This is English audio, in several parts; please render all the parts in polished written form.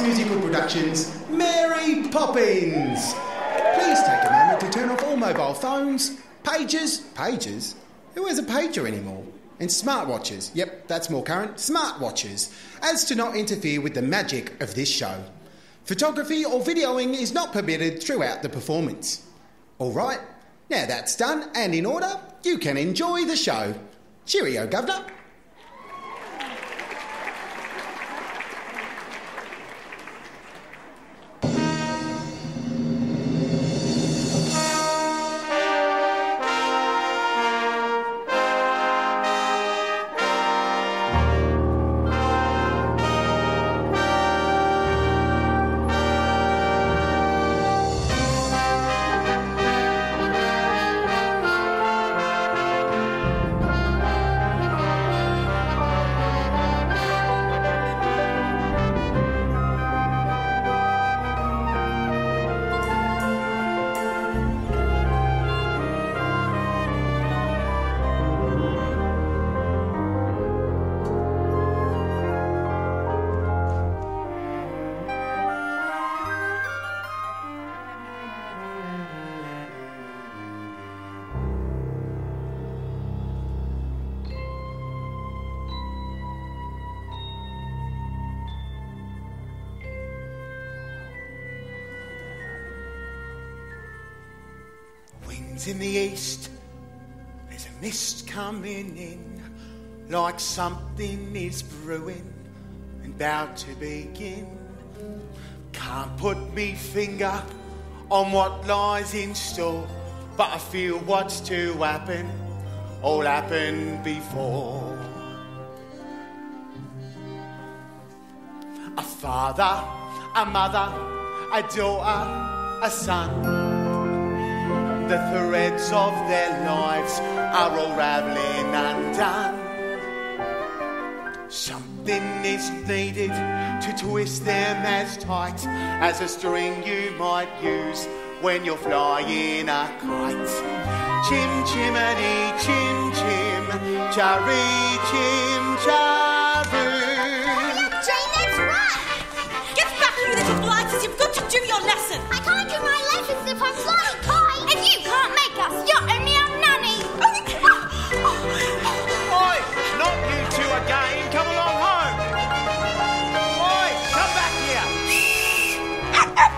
Best Musical Productions, Mary Poppins. Please take a moment to turn off all mobile phones, pagers, who has a pager anymore? And smartwatches, yep, that's more current, smartwatches, as to not interfere with the magic of this show. Photography or videoing is not permitted throughout the performance. All right, now that's done and in order, you can enjoy the show. Cheerio, Governor. In the east, there's a mist coming in, like something is brewing and about to begin. Can't put me finger on what lies in store, but I feel what's to happen all happened before. A father, a mother, a daughter, a son. The threads of their lives are all raveling undone. Something is needed to twist them as tight as a string you might use when you're flying a kite. Chim chimney, chim chim, cheree, chim charoo. Jane, let's run! Get back, you little blighters! You've got to do your lesson. I can't do my lessons if I'm flying kite. If you can't make us, you're only our nanny. Oi, not you two again. Come along home. Oi, come back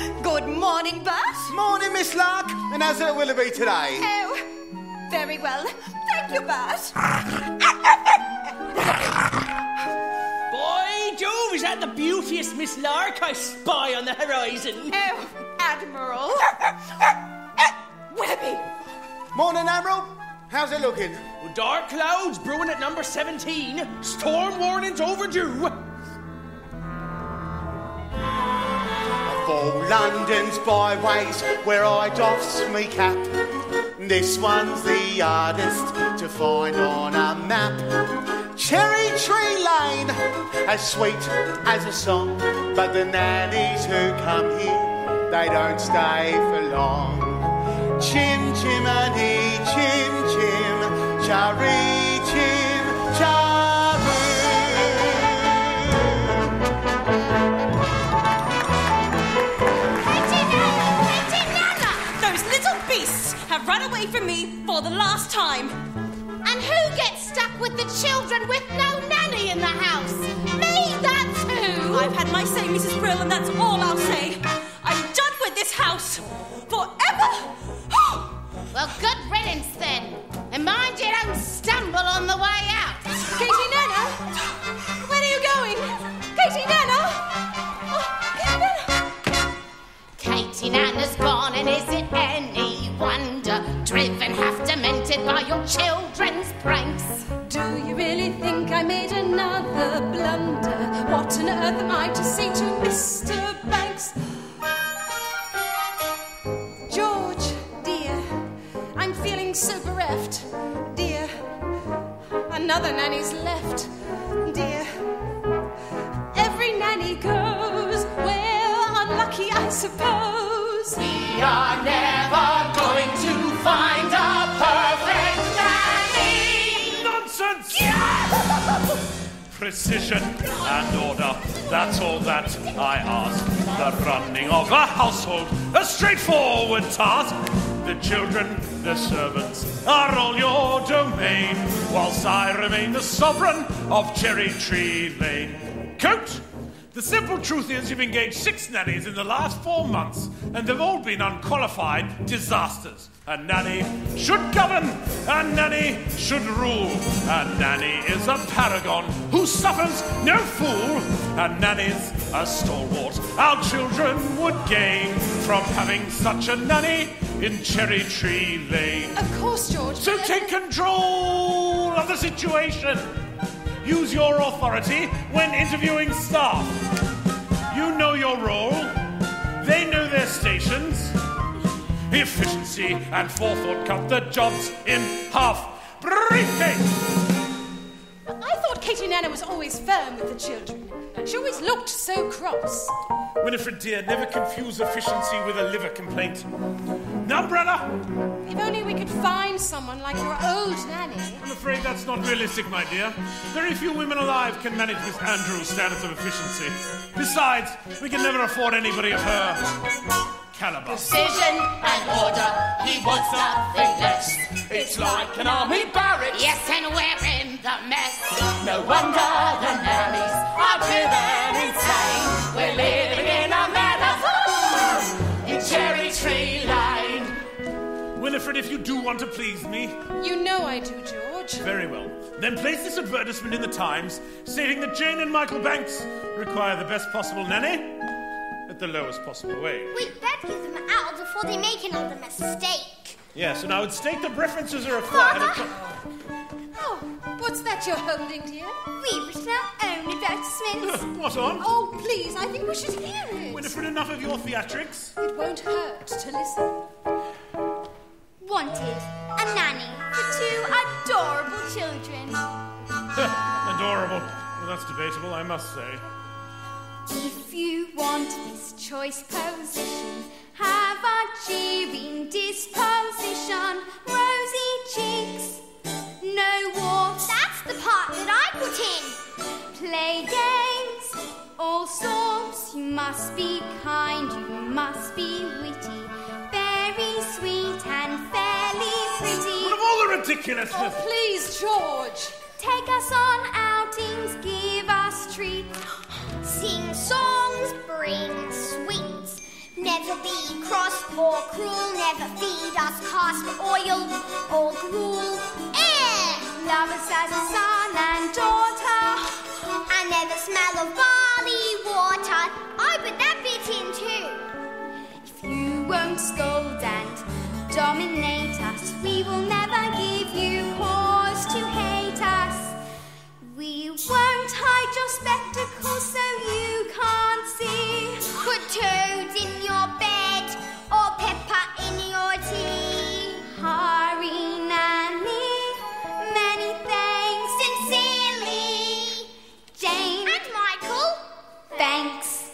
here. Good morning, Bert. Morning, Miss Lark. And how's it will it be today? Oh, very well. Thank you, Bert. By Jove, is that the beauteous Miss Lark I spy on the horizon? Oh. Admiral Willoughby. Morning, Admiral. How's it looking? Well, dark clouds brewing at number 17. Storm warnings overdue. Of all London's byways where I doffs me cap, this one's the hardest to find on a map. Cherry Tree Lane, as sweet as a song, but the nannies who come here, they don't stay for long. Chim chimney, chim chim, cheree, chim charoo. Katie Nana! Those little beasts have run away from me for the last time. And who gets stuck with the children with no nanny in the house? Me, that's who! I've had my say, Mrs. Brill, and that's all I'll say. I'm done with this house. Forever! Well, good riddance, then. And mind you don't stumble on the way out. Katie Nana? Where are you going? Katie Nana? Katie Nana's gone, and is it any wonder? Driven half demented by your children's pranks. Do you really think I made another blunder? What on earth am I to say to Mr. Banks? George, dear, I'm feeling so bereft. Dear, another nanny's left. Dear, every nanny goes. Well, unlucky, I suppose. We are never going to find a perfect nanny! Nonsense! Yeah! precision and order. That's all that I ask. The running of a household, a straightforward task. The children, the servants, are all your domain, whilst I remain the sovereign of Cherry Tree Lane. Coat! The simple truth is you've engaged 6 nannies in the last 4 months, and they've all been unqualified disasters. A nanny should govern, a nanny should rule. A nanny is a paragon who suffers no fool. A nanny's a stalwart our children would gain from having such a nanny in Cherry Tree Lane. Of course, George. So take control of the situation. Use your authority when interviewing staff. You know your role. They know their stations. Efficiency and forethought cut the jobs in half. Briefcase! I thought Katie Nana was always firm with the children. She always looked so cross. Winifred, dear, never confuse efficiency with a liver complaint. Now, Brella! If only we could find someone like your old nanny. I'm afraid that's not realistic, my dear. Very few women alive can manage Miss Andrew's standards of efficiency. Besides, we can never afford anybody of her caliber. Precision and order, he wants nothing less. It's like an army barracks. Yes, and we're in the mess. No wonder the nannies are driven insane. We're living in a metaphor in Cherry Tree Lane. Winifred, if you do want to please me... You know I do, George. Very well. Then place this advertisement in the Times, stating that Jane and Michael Banks require the best possible nanny at the lowest possible wage. We'd better get them out before they make another mistake. Yes, and I would state that references are required... Oh, what's that you're holding, dear? We've written our own advertisements. What on? Oh, please, I think we should hear it. Winifred, enough of your theatrics. It won't hurt to listen. Wanted, a nanny for 2 adorable children. Adorable. Well, that's debatable, I must say. If you want this choice position, have a cheering disposition. Rosy cheeks, no war. That's the part that I put in. Play games, all sorts. You must be kind, you must be witty. Very sweet and fairly pretty. What of all the ridiculousness? Oh, please, George. Take us on outings, give us treats. Sing songs, bring sweets. Never be cross or cruel. Never feed us cast oil or gruel. Love us as a son and daughter. And never smell of barley water. I put that bit in too. You won't scold and dominate us. We will never give you cause to hate us. We won't hide your spectacles so you can't see. Put toads in your bed or pepper in your tea. Hurry, Nanny, many thanks. Sincerely, Jane and Michael Banks.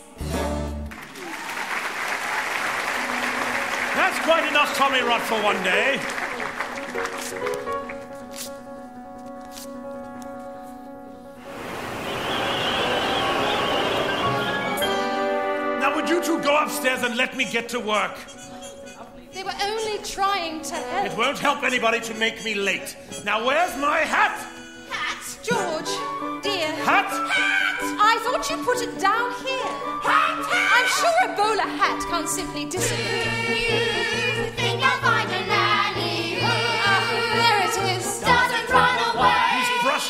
That's quite enough Tommy Rot for one day. Now, would you two go upstairs and let me get to work? They were only trying to help. It won't help anybody to make me late. Now, where's my hat? Hat? George, dear. Hat? Hat! I thought you put it down here. Hat! Hat! I'm sure a bowler hat can't simply disappear.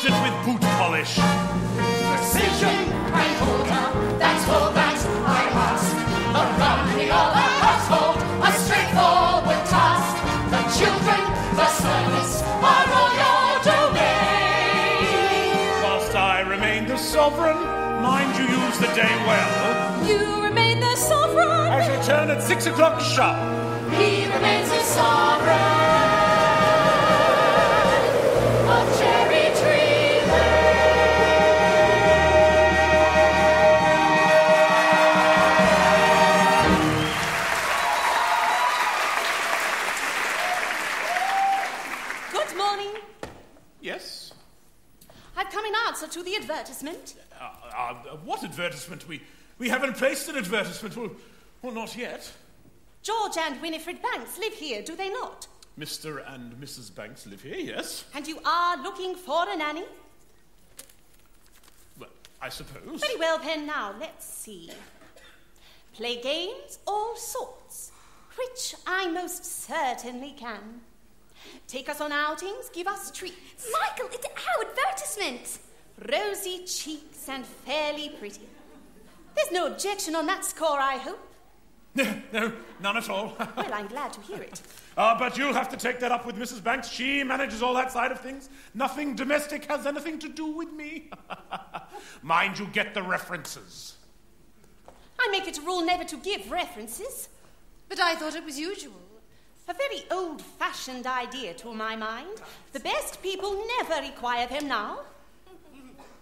It with boot polish. Precision and order, that's all that I ask. The running of a household, a straightforward task. The children, the servants, are all your domain. Whilst I remain the sovereign, mind you use the day well. You remain the sovereign. I shall turn at 6 o'clock sharp. He remains the sovereign of Cherry Tree. To the advertisement? What advertisement? We haven't placed an advertisement. Well, not yet. George and Winifred Banks live here, do they not? Mr. and Mrs. Banks live here, yes. And you are looking for a nanny? Well, I suppose. Very well, then, now, let's see. Play games, all sorts, which I most certainly can. Take us on outings, give us treats. Michael, it's our advertisement. Rosy cheeks and fairly pretty. There's no objection on that score, I hope. No, none at all. Well, I'm glad to hear it. But you'll have to take that up with Mrs. Banks. She manages all that side of things. Nothing domestic has anything to do with me. Mind you get the references. I make it a rule never to give references. But I thought it was usual. A very old-fashioned idea to my mind. The best people never require them now.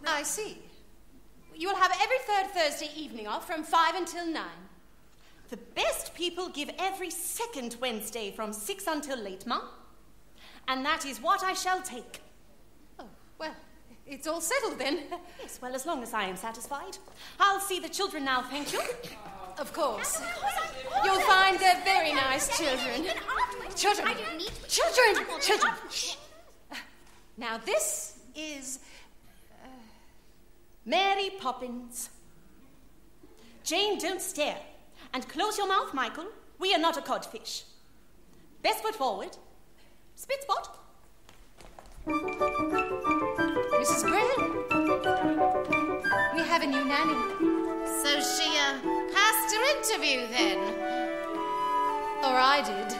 I see. You'll have every third Thursday evening off from 5 until 9. The best people give every second Wednesday from 6 until late, Mum. And that is what I shall take. Oh, well, it's all settled then. Yes, well, as long as I am satisfied. I'll see the children now, thank you. Of course. You'll find they're very nice children. Children! Children! Children! Shh! Now this is... Mary Poppins. Jane, don't stare. And close your mouth, Michael. We are not a codfish. Best foot forward. Spit spot. Mrs. Brill. We have a new nanny. So she passed her interview then? Or I did.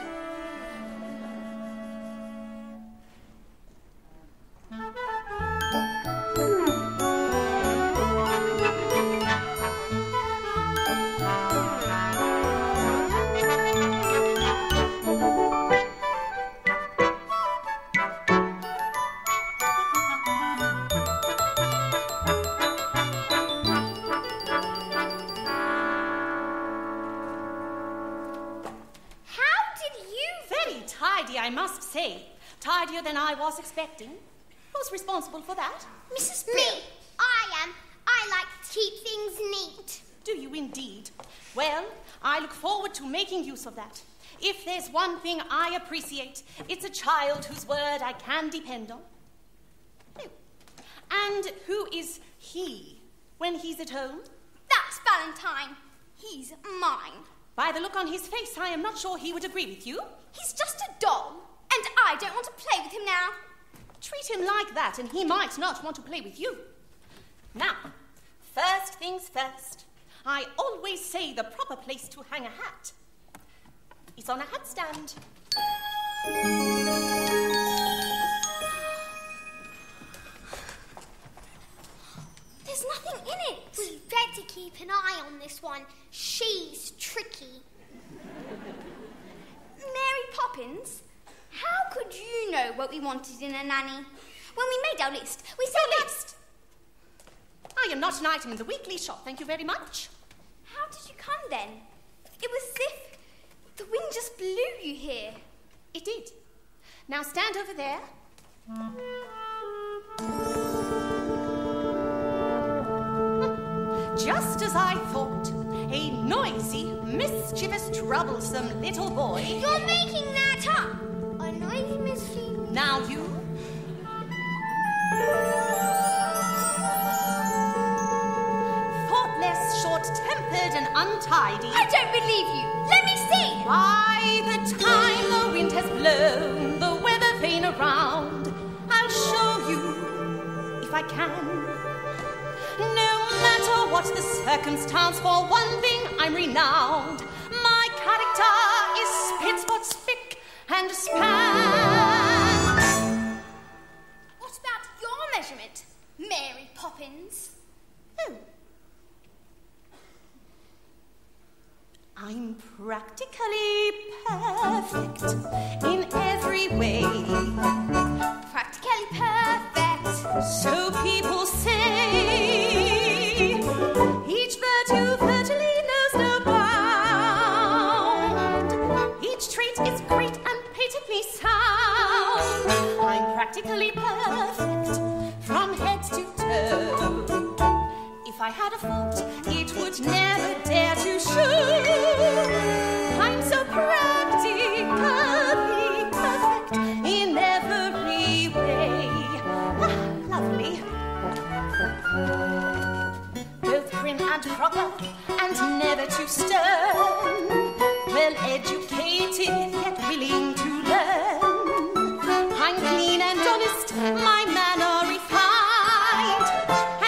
I must say, tidier than I was expecting. Who's responsible for that? Mrs. Brill. I am. I like to keep things neat. Do you indeed? Well, I look forward to making use of that. If there's one thing I appreciate, it's a child whose word I can depend on. Oh. And who is he when he's at home? That's Valentine. He's mine. By the look on his face, I am not sure he would agree with you. He's just a doll, and I don't want to play with him now. Treat him like that, and he might not want to play with you. Now, first things first. I always say the proper place to hang a hat is on a hat stand. There's nothing in it. We'd better keep an eye on this one. She's tricky. Mary Poppins, how could you know what we wanted in a nanny? When we made our list, we said... Your list? I am not an item in the weekly shop, thank you very much. How did you come then? It was as if the wind just blew you here. It did. Now stand over there. Just as I thought. A noisy, mischievous, troublesome little boy. You're making that up! A noisy, mischievous... Now you... Thoughtless, short-tempered and untidy. I don't believe you! Let me see! By the time the wind has blown the weather vane around, I'll show you, if I can. No matter what the circumstance, for one thing I'm renowned. My character is spit, spot, spick, and span. What about your measurement, Mary Poppins? Oh. I'm practically perfect in every way. Practically perfect, so people say. Each virtue virtually knows no bound. Each trait is great and patently sound. I'm practically perfect from head to toe. had a fault, it would never dare to show. I'm so practically perfect in every way. Ah, lovely. Both prim and proper, and never too stern. Well educated, yet willing to learn. I'm clean and honest, my manner refined,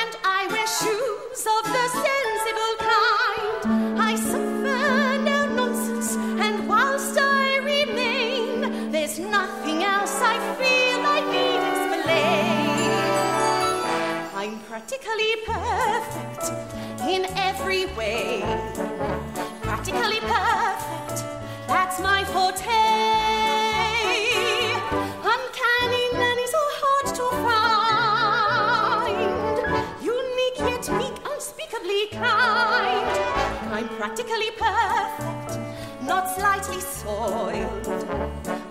and I wear shoes of the sensible kind. I suffer no nonsense, and whilst I remain, there's nothing else I feel I need explain. I'm practically perfect in every way. Practically perfect, that's my forte. Uncanny nannies are hard to find. Unique yet meek, unspeakably kind. I'm practically perfect, not slightly soiled.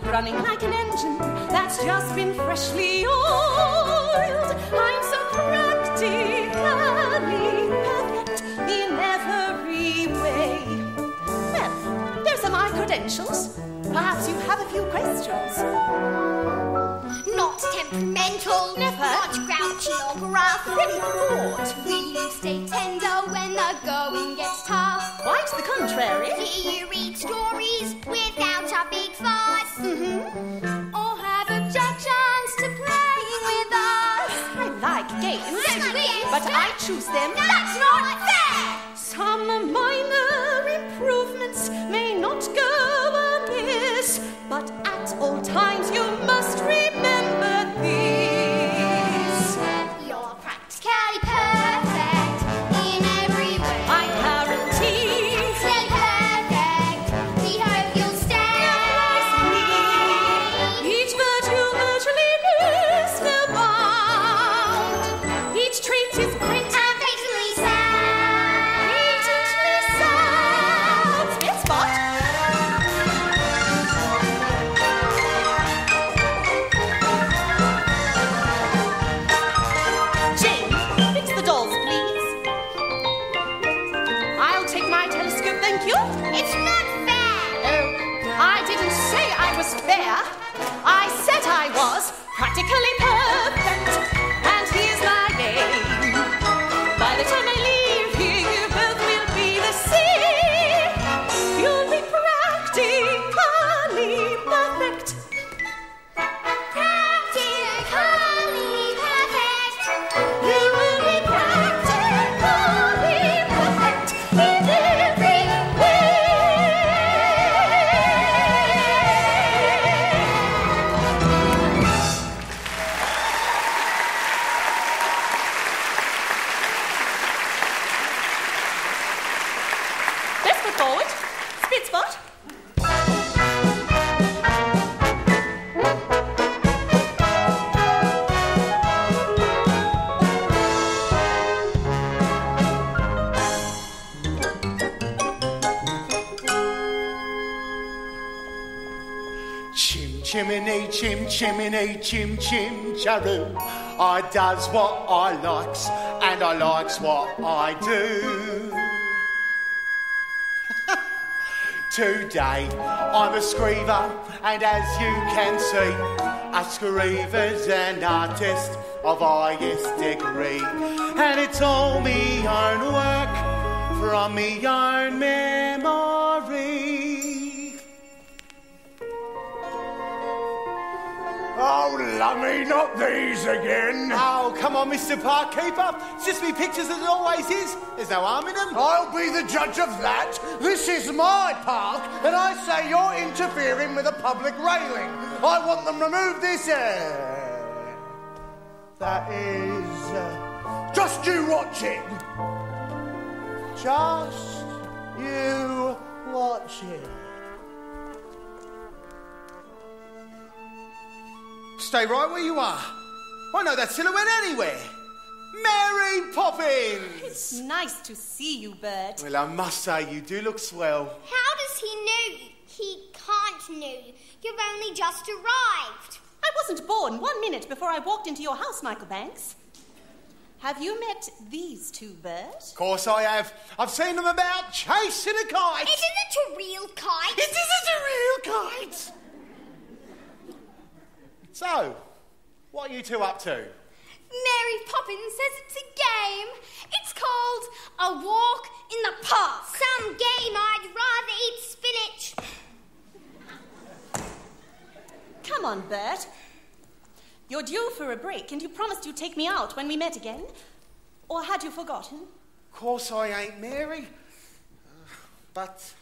Running like an engine that's just been freshly oiled. I'm so practically perfect in every way. My credentials? Perhaps you have a few questions. Not temperamental, never, not grouchy or gruff, very bored. Will you stay tender when the going gets tough? Quite the contrary. Do you read stories without a big fuss? Mm-hmm. Or have objections to playing with us? I like games, but I choose them. No, that's not fair! Some minor improvements may not go amiss, but at all times you must remember this. You're practically perfect in every way. I guarantee. Practically perfect. We hope you'll stay. Each virtue virtually knows no bound. Each trait is great. I said I was practically perfect, and here's my name. By the time I leave here, you both will be the same. You'll be practically perfect. Practically perfect. You will be practically perfect in every way. Chimney, chim, chimney, chim, chim, cheroo. I does what I likes, and I likes what I do. Today, I'm a screever, and as you can see, a screever's an artist of highest degree. And it's all me own work, from me own memory. Oh, lummy, not these again. Oh, come on, Mr. Parkkeeper. It's just me pictures as it always is. There's no harm in them. I'll be the judge of that. This is my park, and I say you're interfering with a public railing. I want them removed this air. That is... just you watch it. Just you watch it. Stay right where you are. I know that silhouette anywhere. Mary Poppins! It's nice to see you, Bert. Well, I must say, you do look swell. How does he know you? He can't know you. You've only just arrived. I wasn't born 1 minute before I walked into your house, Michael Banks. Have you met these two, Bert? Of course I have. I've seen them about chasing a kite. Isn't it a real kite? It isn't a real kite! So, what are you two up to? Mary Poppins says it's a game. It's called A Walk in the Park. Some game I'd rather eat spinach. Come on, Bert. You're due for a break and you promised you'd take me out when we met again. Or had you forgotten? Of course I ain't, Mary. But...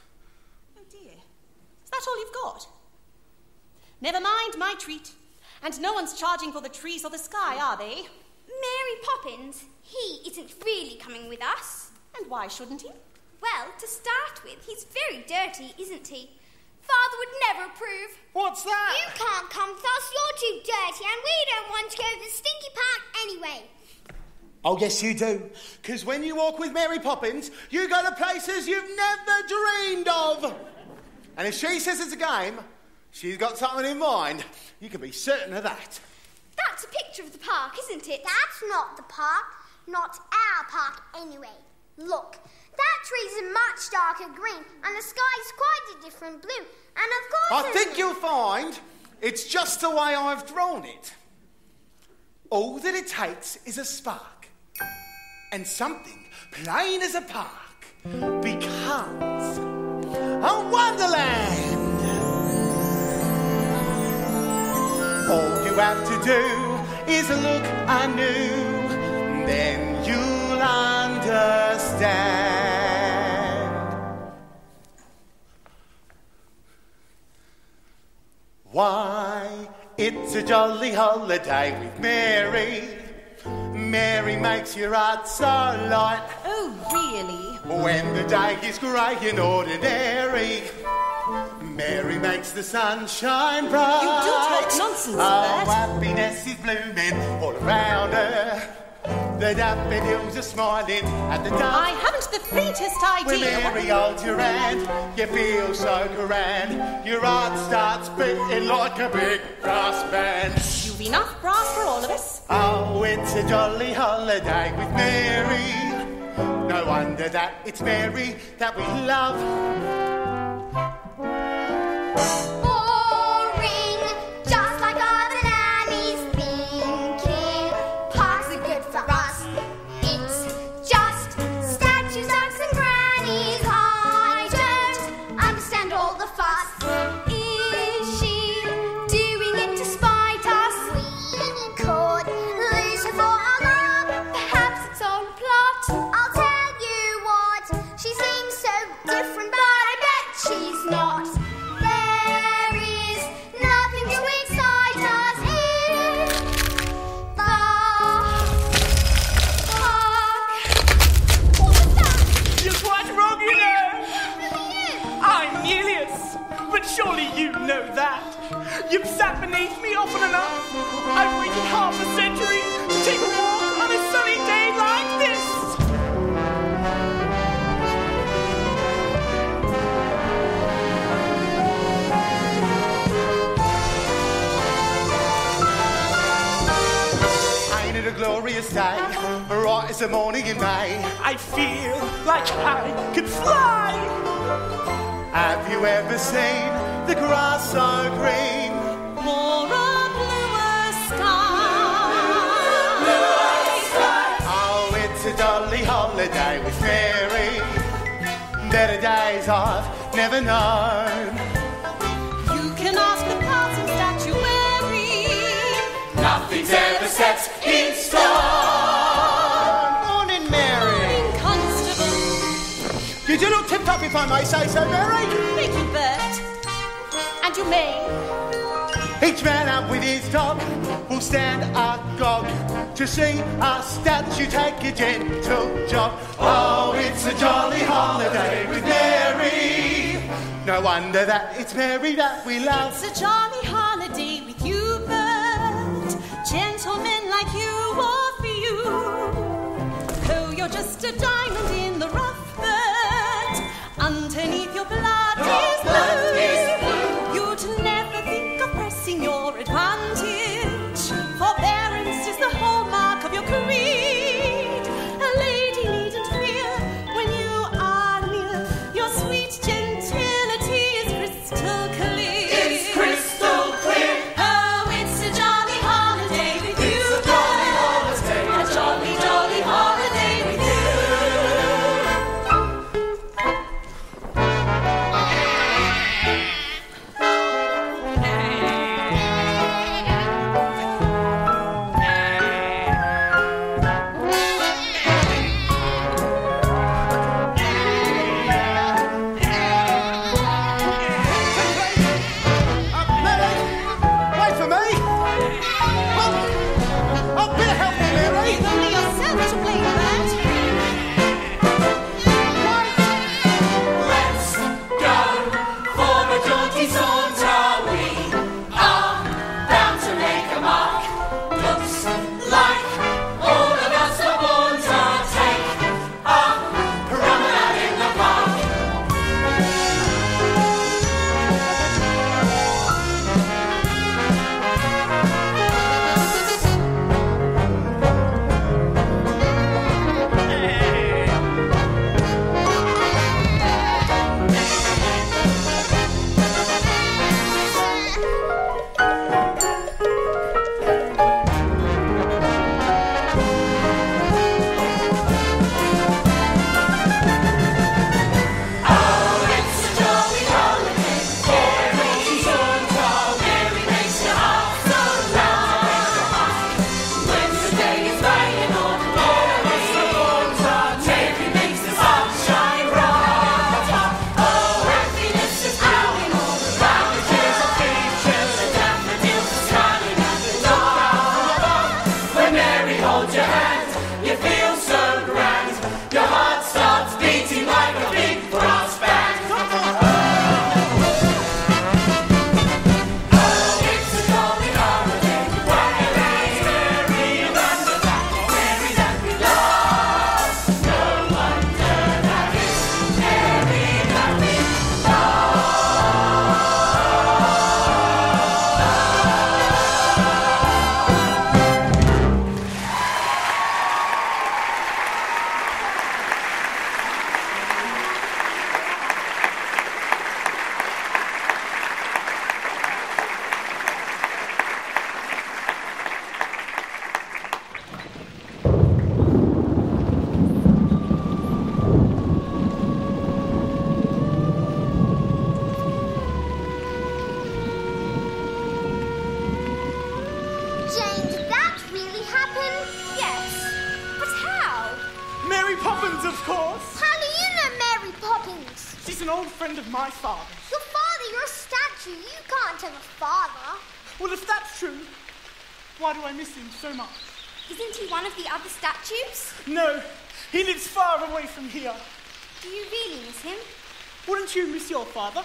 Oh, dear. Is that all you've got? Never mind my treat. And no one's charging for the trees or the sky, are they? Mary Poppins, he isn't really coming with us. And why shouldn't he? Well, to start with, he's very dirty, isn't he? Father would never approve. What's that? You can't come with us, you're too dirty, and we don't want to go to the stinky park anyway. Oh, yes, you do. Because when you walk with Mary Poppins, you go to places you've never dreamed of. And if she says it's a game... she's got something in mind. You can be certain of that. That's a picture of the park, isn't it? That's not the park. Not our park, anyway. Look, that tree's a much darker green, and the sky's quite a different blue. And of course... I think you'll find it's just the way I've drawn it. All that it takes is a spark. And something plain as a park becomes a wonderland. All you have to do is look anew, then you'll understand. Why, it's a jolly holiday with Mary. Mary makes your heart so light. Oh, really? When the day is grey and ordinary, Mary makes the sunshine bright. You do talk nonsense, Bert. Oh, happiness is blooming all around her. The daffodils are smiling at the dark. I haven't the faintest idea. When Mary holds your hand, you feel so grand. Your heart starts beating like a big brass band. You've enough brass for all of us. Oh, it's a jolly holiday with Mary. No wonder that it's Mary that we love. Boring, just like all the nannies thinking. Parks are good for us. It's just statues, ducks and grannies. I don't understand all the fuss. Is she doing it to spite us? We could lose her for our love. Perhaps it's all a plot. I'll tell you what, she seems so different, but I bet she's not. Surely you know that. You've sat beneath me often enough. I've waited half a century to take a walk on a sunny day like this. Ain't it a glorious day? Right as the morning in May. I feel like I could fly. Have you ever seen the grass so green? Or a bluer sky? Bluer sky. Oh, it's a jolly holiday with Mary. Better days I've never known. You can ask the passing statuary. Nothing's ever set in stone. Morning, Mary. Morning, Constable. You do look tipped up, if I may say so, Mary. Thank you, Bert. And you may. Each man up with his dog will stand agog to see our statue take a gentle jog. Oh, it's a jolly holiday with Mary. No wonder that it's Mary that we love. It's a jolly holiday with you, Bert. Gentlemen like you are for you. Oh, you're just a diamond in the rough. Underneath your blood is blue. You'd never think of pressing your advantage. Forbearance is the hallmark of your career. an old friend of my father's. Your father? You're a statue. You can't have a father. Well, if that's true, why do I miss him so much? Isn't he one of the other statues? No, he lives far away from here. Do you really miss him? Wouldn't you miss your father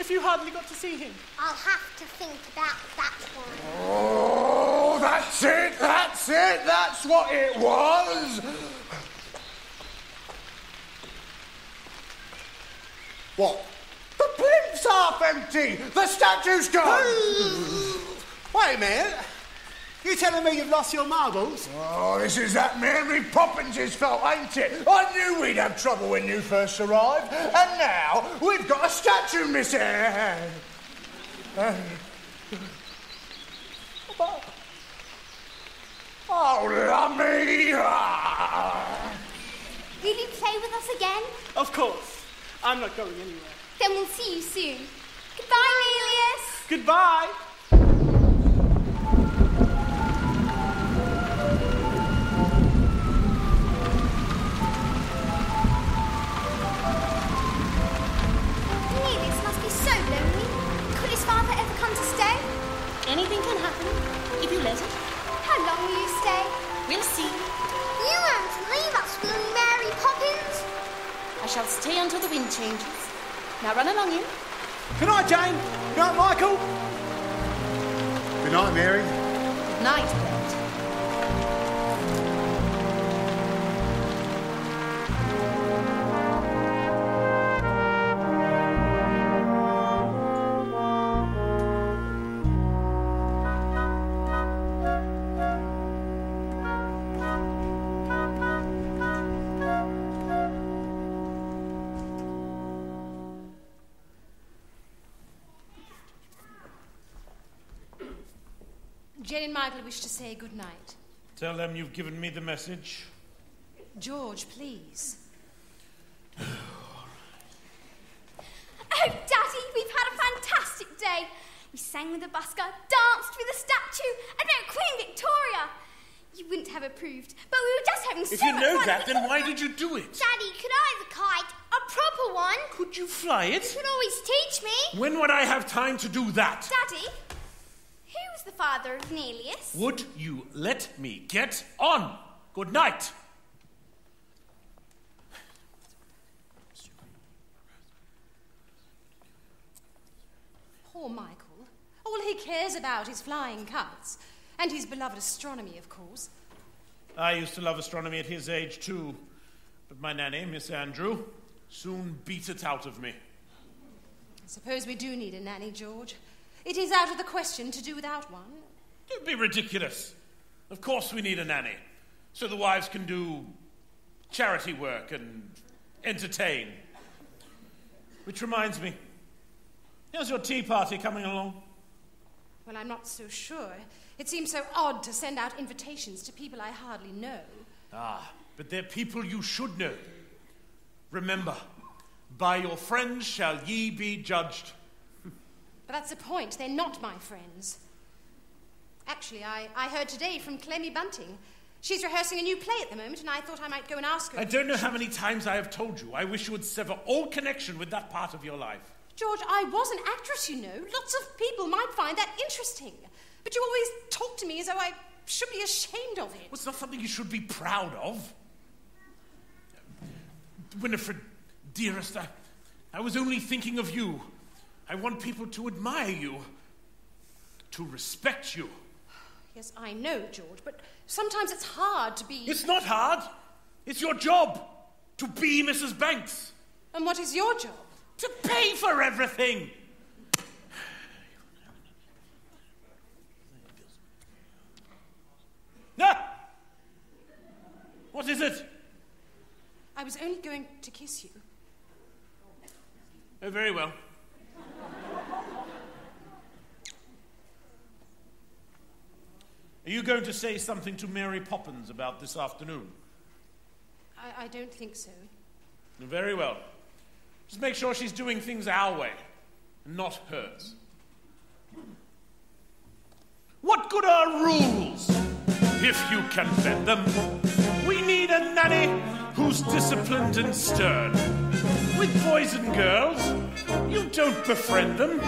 if you hardly got to see him? I'll have to think about that one. Oh, that's it, that's it, that's what it was. What? The plinth's half empty! The statue's gone! Wait a minute. You telling me you've lost your marbles? Oh, this is that Mary Poppins' fault, ain't it? I knew we'd have trouble when you first arrived, and now we've got a statue missing. Oh, lummy! Will you play with us again? Of course. I'm not going anywhere. Then we'll see you soon. Goodbye, Elias. Goodbye. Anything can happen, if you let it. How long will you stay? We'll see. You won't leave us, will you, Mary Poppins? I shall stay until the wind changes. Now run along, you. Good night, Jane. Good night, Michael. Good night, Mary. Good night, Bert. Jane and Michael wish to say good night. Tell them you've given me the message. George, please. Oh, Daddy, we've had a fantastic day. We sang with a busker, danced with a statue, and met Queen Victoria. You wouldn't have approved, but we were just having so much fun. If you know that, then why did you do it? Daddy, could I have a kite? A proper one? Could you fly it? You could always teach me. When would I have time to do that? Daddy? The father of Nelius. Would you let me get on? Good night. Poor Michael. All he cares about is flying kites. And his beloved astronomy, of course. I used to love astronomy at his age, too. But my nanny, Miss Andrew, soon beat it out of me. I suppose we do need a nanny, George. It is out of the question to do without one. Don't be ridiculous. Of course we need a nanny, so the wives can do charity work and entertain. Which reminds me, how's your tea party coming along? Well, I'm not so sure. It seems so odd to send out invitations to people I hardly know. Ah, but they're people you should know. Remember, by your friends shall ye be judged. But that's the point. They're not my friends. Actually, I heard today from Clemmie Bunting. She's rehearsing a new play at the moment, and I thought I might go and ask her. I don't know how many times I have told you. I wish you would sever all connection with that part of your life. George, I was an actress, you know. Lots of people might find that interesting. But you always talk to me as though I should be ashamed of it. Well, it's not something you should be proud of. Winifred, dearest, I was only thinking of you. I want people to admire you, to respect you. Yes, I know, George, but sometimes it's hard to be... It's not hard. It's your job, to be Mrs. Banks. And what is your job? To pay for everything. Ah! What is it? I was only going to kiss you. Oh, very well. Are you going to say something to Mary Poppins about this afternoon? I don't think so. Very well. Just make sure she's doing things our way, and not hers. What good are rules if you can bend them? We need a nanny who's disciplined and stern. with boys and girls. You don't befriend them.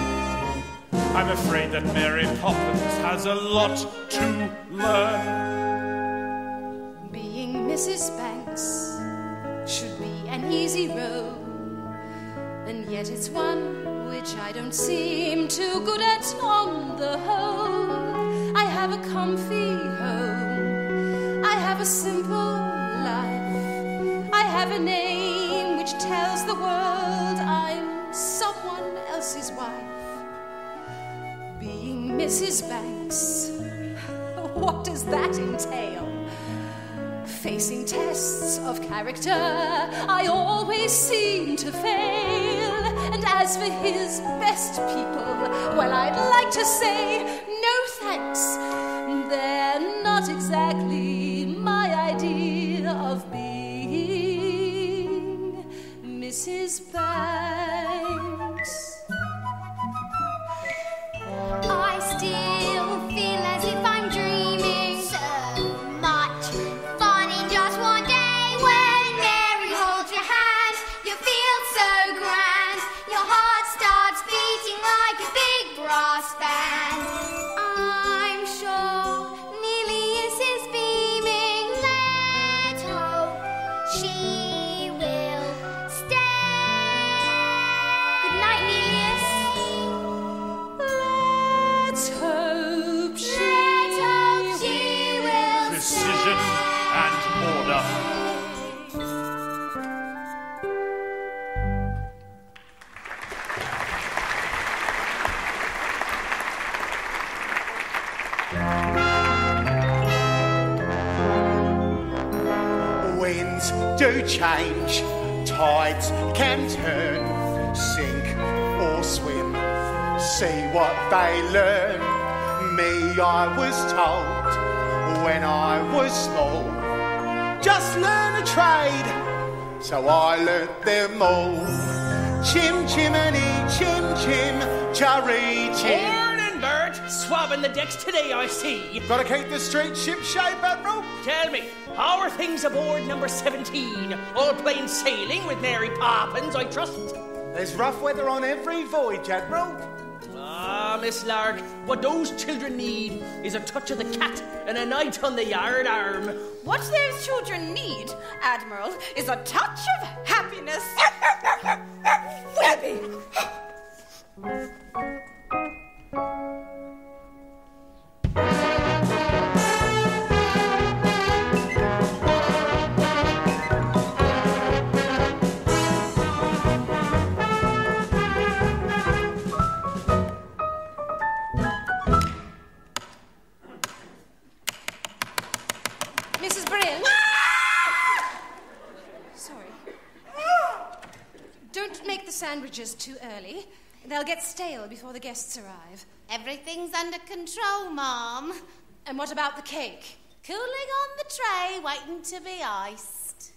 I'm afraid that Mary Poppins has a lot to learn. Being Mrs. Banks should be an easy road, and yet it's one which I don't seem too good at on the whole. I have a comfy home, I have a simple life, I have a name which tells the world I'm someone else's wife. Being Mrs. Banks, what does that entail? Facing tests of character, I always seem to fail. And as for his best people, well, I'd like to say no thanks. They're not exactly my idea of being Mrs. Banks. I still feel as if I'm dreaming. So much fun in just one day. When Mary holds your hand, you feel so grand. Your heart starts beating like a big brass band. I'm sure Neleus is beaming. Let's hope she will stay. Good night, Neleus. Let's hope she will. Precision and order. Winds do change, tides can turn, sink or swim. See what they learn. Me, I was told when I was small, just learn a trade. So I learnt them all. Chim Chim and Chim Chim Cher-ee. Horn and Bert swabbing the decks today, I see. Gotta keep the street ship-shape, Admiral. Tell me, how are things aboard number 17? All plain sailing with Mary Poppins, I trust. There's rough weather on every voyage, Admiral. Ah, Miss Lark, what those children need is a touch of the cat and a night on the yard arm. What those children need, Admiral, is a touch of happiness. Sandwiches too early. They'll get stale before the guests arrive. Everything's under control, Mom. And what about the cake? Cooling on the tray, waiting to be iced.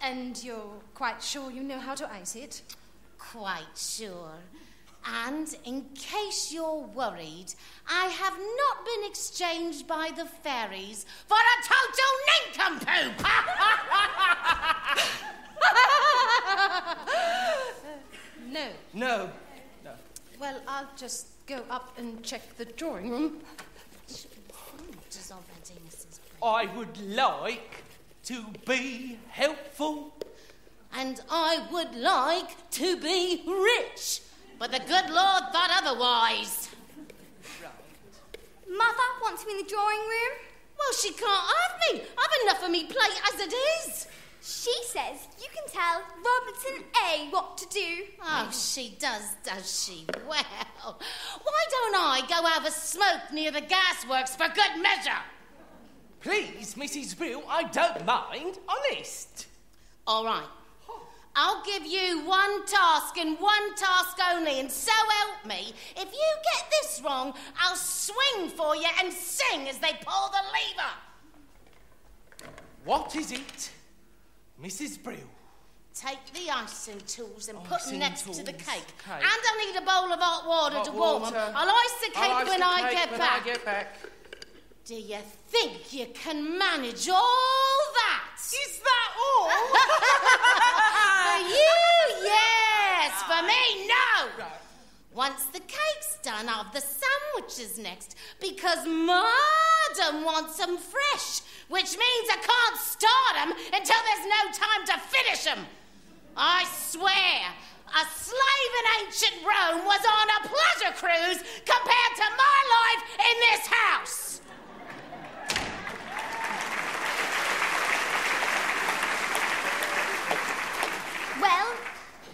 And you're quite sure you know how to ice it? Quite sure. And in case you're worried, I have not been exchanged by the fairies for a total nincompoop! No. No. No. Well, I'll just go up and check the drawing room. I would like to be helpful. And I would like to be rich. But the good Lord thought otherwise. Right. Mother wants me in the drawing room. Well, she can't have me. I've enough of me plate as it is. She says you can tell Robertson Ay what to do. Oh, she does she? Well, why don't I go have a smoke near the gasworks for good measure? Please, Mrs. Brill, I don't mind. Honest. All right. I'll give you one task and one task only, and so help me, if you get this wrong, I'll swing for you and sing as they pull the lever. What is it? Mrs. Brill. Take the icing tools and put them next to the cake. And I need a bowl of hot water to warm them. I'll ice the cake when I get back. Do you think you can manage all that? Is that all? For you, yeah. That's for me, no! Right. Once the cake's done, I'll have the sandwiches next, because Madam wants them fresh, which means I can't start them until there's no time to finish them. I swear, a slave in ancient Rome was on a pleasure cruise compared to my life in this house. Well,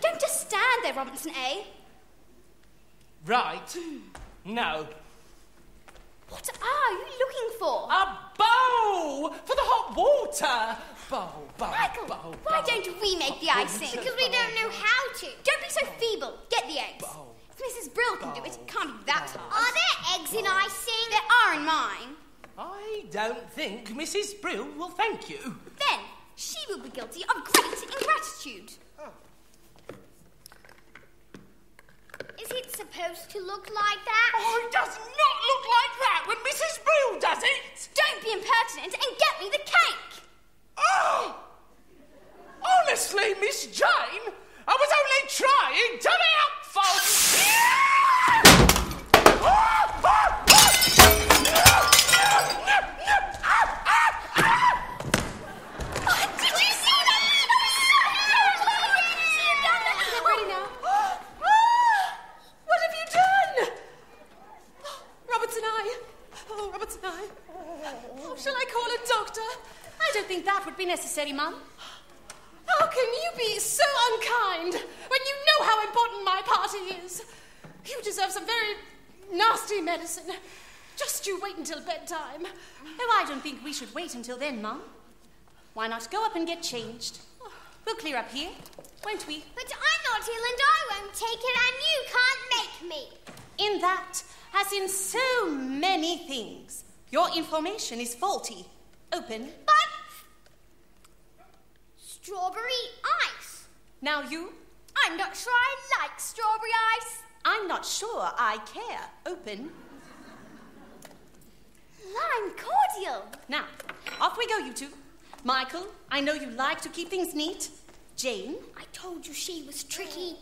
don't just stand there, Robertson Ay. Right. No. What are you looking for? A bowl for the hot water. Bowl. Michael, bowl, why bowl, don't we make the icing? Because we don't know how to. Don't be so feeble. Get the eggs. Bowl, if Mrs. Brill can do it, it can't be that hard. Are there eggs in icing? There are in mine. I don't think Mrs. Brill will thank you. Then she will be guilty of great ingratitude. Oh. Is it supposed to look like that? Oh, it does not look like that when Mrs. Brill does it! Don't be impertinent and get me the cake! Oh! Honestly, Miss Jane, I was only trying to be helpful! Did you see that? That was so beautiful! Ready now? What have you done? Oh, Robertson Ay. Oh, Robertson Ay. Oh, shall I call a doctor? I don't think that would be necessary, Mum. How can you be so unkind when you know how important my party is? You deserve some very nasty medicine. Just you wait until bedtime. Oh, I don't think we should wait until then, Mum. Why not go up and get changed? We'll clear up here, won't we? But I'm not ill and I won't take it and you can't make me. In that, as in so many things, your information is faulty. Open. But strawberry ice. Now you? I'm not sure I like strawberry ice. I'm not sure I care. Open. Lime cordial. Now, off we go, you two. Michael, I know you like to keep things neat. Jane? I told you she was tricky.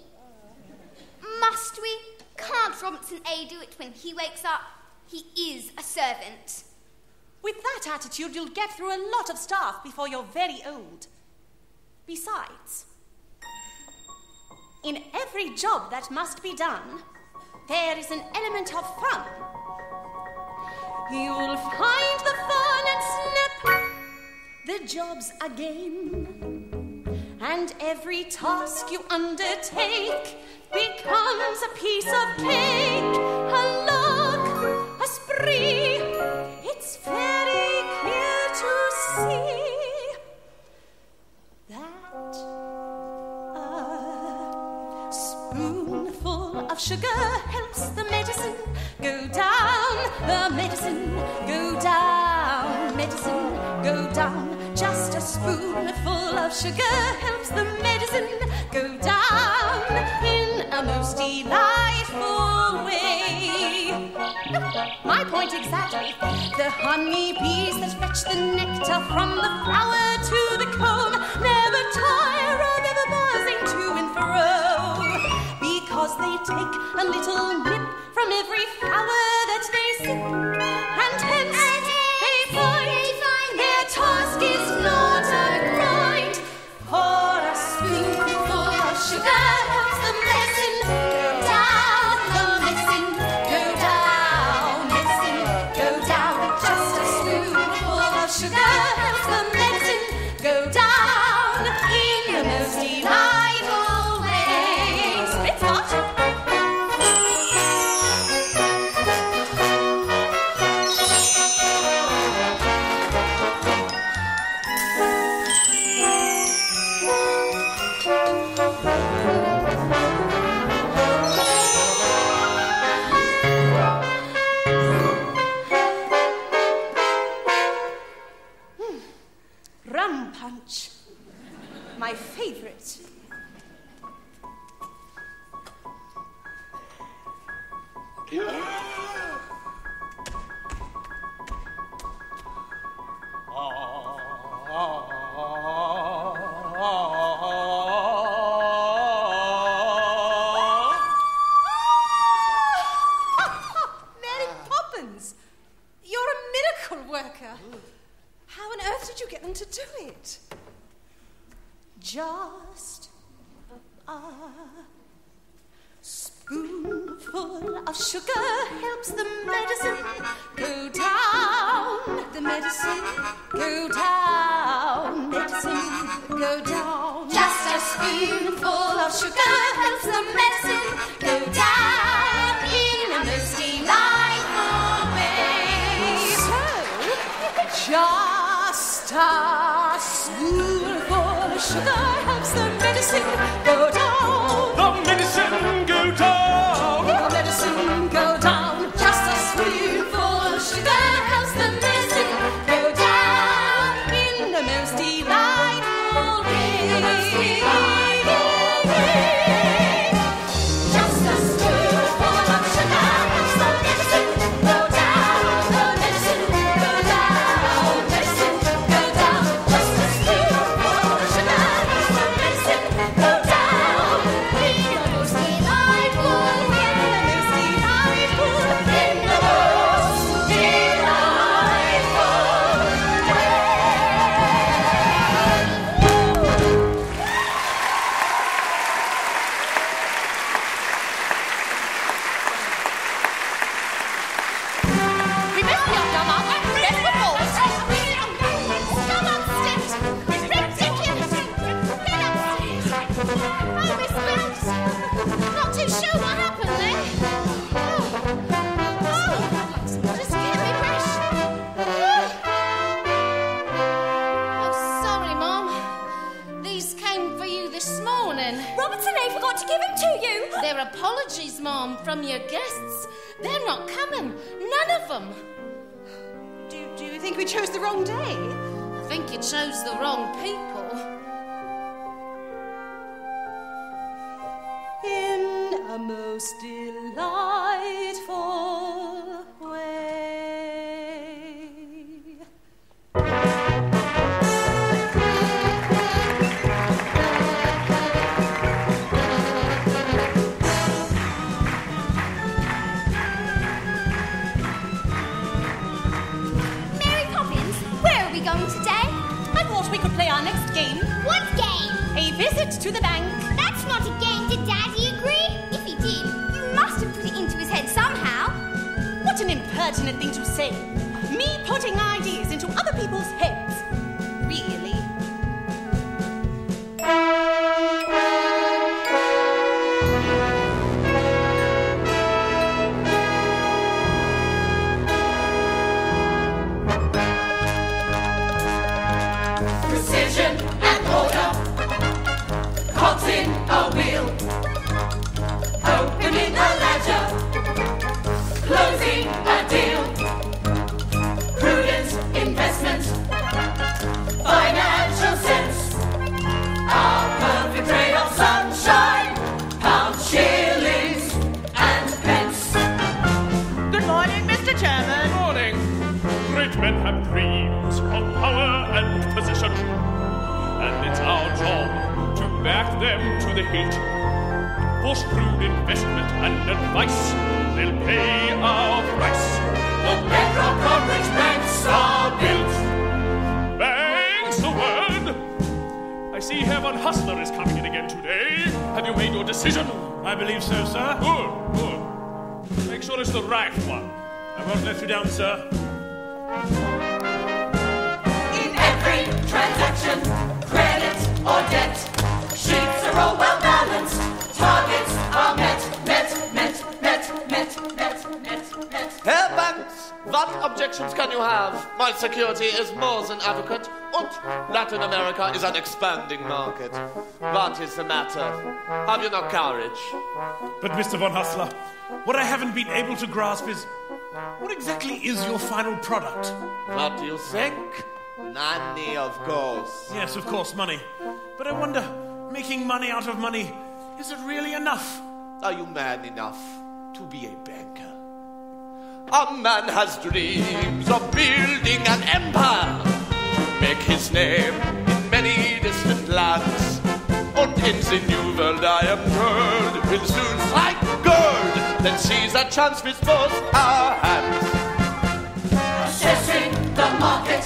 Must we? Can't Robertson Ay do it when he wakes up? He is a servant. With that attitude, you'll get through a lot of stuff before you're very old. Besides, in every job that must be done, there is an element of fun. You'll find the fun and snap. The job's a game, and every task you undertake becomes a piece of cake, a lark, a spree. It's very clear to see that a spoonful of sugar helps the medicine go down, the medicine go down, medicine go down. Just a spoonful of sugar helps the medicine go down in a most delightful way. My point exactly. The honey bees that fetch the nectar from the flower to the comb never tire of ever buzzing to and fro, because they take a little nip from every flower that they sip, and hence they find their task is not a grind. Pour a spoonful of sugar helps the medicine go down, the medicine go down, medicine go down. Just a spoonful of sugar helps the medicine go down in the most delightful way. It's not. My favourite. to do it. Just a spoonful of sugar helps the medicine go down. The medicine go down. Medicine go down. Just a spoonful of sugar helps the medicine go down in a most delightful way. So, just a spoonful of sugar helps the medicine go down. The medicine go down. The medicine go down. Just a spoonful of sugar helps the medicine go down in the most delightful way. From your guests. They're not coming. None of them. Do you think we chose the wrong day? I think you chose the wrong people. In a most delightful way. To the bank. That's not a game. Did Daddy agree? If he did, you must have put it into his head somehow. What an impertinent thing to say. Me putting ideas into other people's heads. Really? For shrewd investment and advice, they'll pay our price. The bedrock on which banks are built. Banks, the word! I see Herr Von Hussler is coming in again today. Have you made your decision? I believe so, sir. Good, good. Make sure it's the right one. I won't let you down, sir. In every transaction, credit or debt, sheets are all well balanced. Targets are met. Herr Banks, what objections can you have? My security is more than adequate, and Latin America is an expanding market. What is the matter? Have you no courage? But, Mr. Von Hussler, what I haven't been able to grasp is, what exactly is your final product? What do you think? Money, of course. Yes, of course, money. But I wonder, making money out of money, is it really enough? Are you man enough to be a banker? A man has dreams of building an empire, to make his name in many distant lands. And in the new world I am told, will soon strike gold, then seize a chance with both our hands. Assessing the market,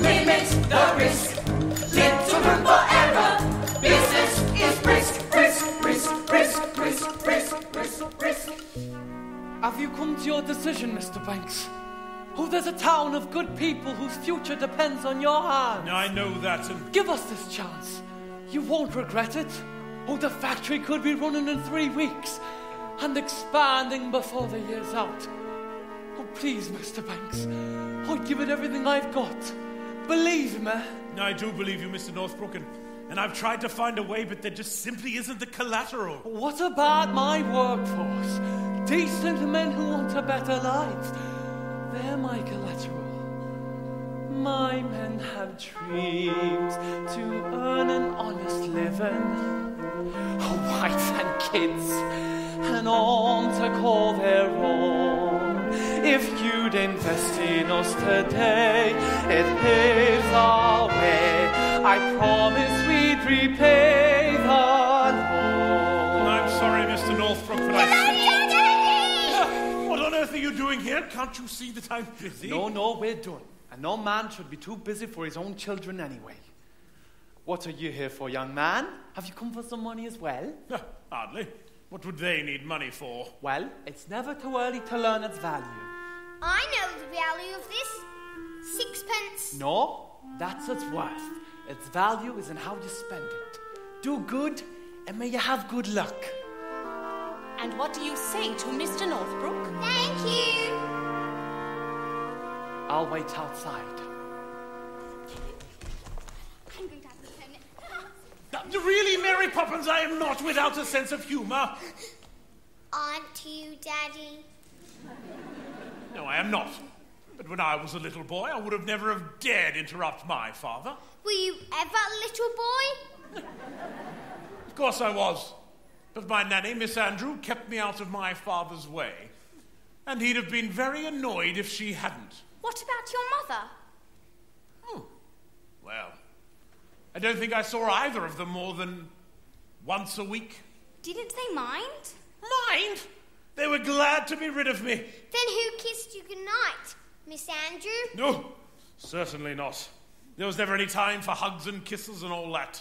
limits the risk. Have you come to your decision, Mr. Banks? Oh, there's a town of good people whose future depends on your hands. I know that, and... Give us this chance. You won't regret it. Oh, the factory could be running in 3 weeks and expanding before the year's out. Oh, please, Mr. Banks, I'll give it everything I've got. Believe me. I do believe you, Mr. Northbrook, and I've tried to find a way, but there just simply isn't the collateral. What about my workforce? Decent men who want a better life. They're my collateral. My men have dreams to earn an honest living. A wife and kids, an home to call their own. If you'd invest in us today, it paves our way. I promise we'd repay the loan. I'm sorry, Mr. Northbrook, but What on earth are you doing here? Can't you see that I'm busy? No, we're done. And no man should be too busy for his own children anyway. What are you here for, young man? Have you come for some money as well? Hardly. What would they need money for? Well, it's never too early to learn its value. I know the value of this. Sixpence. No, that's its worth. Its value is in how you spend it. Do good, and may you have good luck. And what do you say to Mr. Northbrook? Thank you. I'll wait outside. Really, Mary Poppins, I am not without a sense of humour. Aren't you, Daddy? No, I am not. But when I was a little boy, I would have never have dared interrupt my father. Were you ever a little boy? Of course I was. But my nanny, Miss Andrew, kept me out of my father's way. And he'd have been very annoyed if she hadn't. What about your mother? Oh, well... I don't think I saw either of them more than once a week. Didn't they mind? Mind? They were glad to be rid of me. Then who kissed you goodnight, Miss Andrew? No, certainly not. There was never any time for hugs and kisses and all that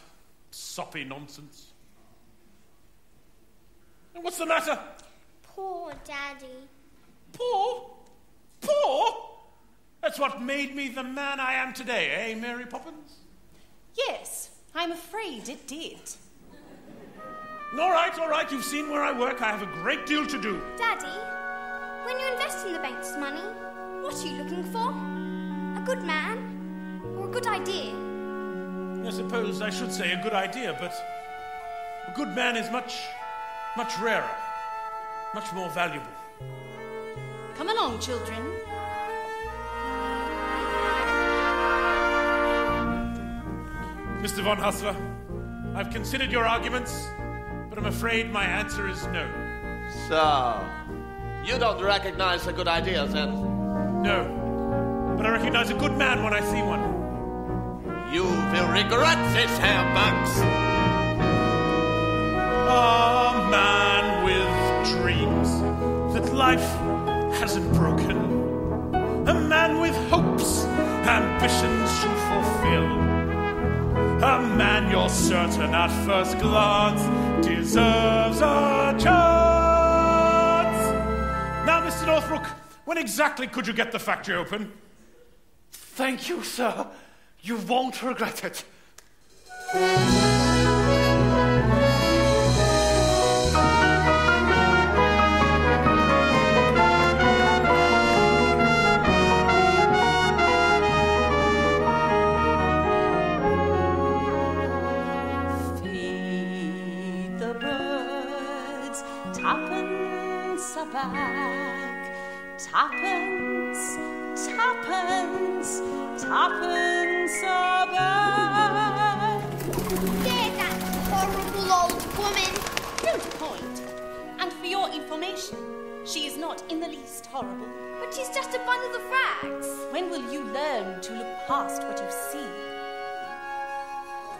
soppy nonsense. And what's the matter? Poor Daddy. Poor? Poor? That's what made me the man I am today, eh, Mary Poppins? Yes, I'm afraid it did. All right, you've seen where I work. I have a great deal to do. Daddy, when you invest in the bank's money, what are you looking for? A good man or a good idea? I suppose I should say a good idea, but a good man is much, much rarer, much more valuable. Come along, children. Mr. Von Hussler, I've considered your arguments, but I'm afraid my answer is no. So, you don't recognize a good idea, then? No, but I recognize a good man when I see one. You will regret this, Herr Banks. A man with dreams that life hasn't broken. A man with hopes, ambitions to fulfill. A man you're certain at first glance deserves a chance. Now, Mr. Northbrook, when exactly could you get the factory open? Thank you, sir. You won't regret it. Back. Tuppence, tuppence, tuppence a bag. There, that horrible old woman. Don't point. And for your information, she is not in the least horrible. But she's just a bundle of rags. When will you learn to look past what you see?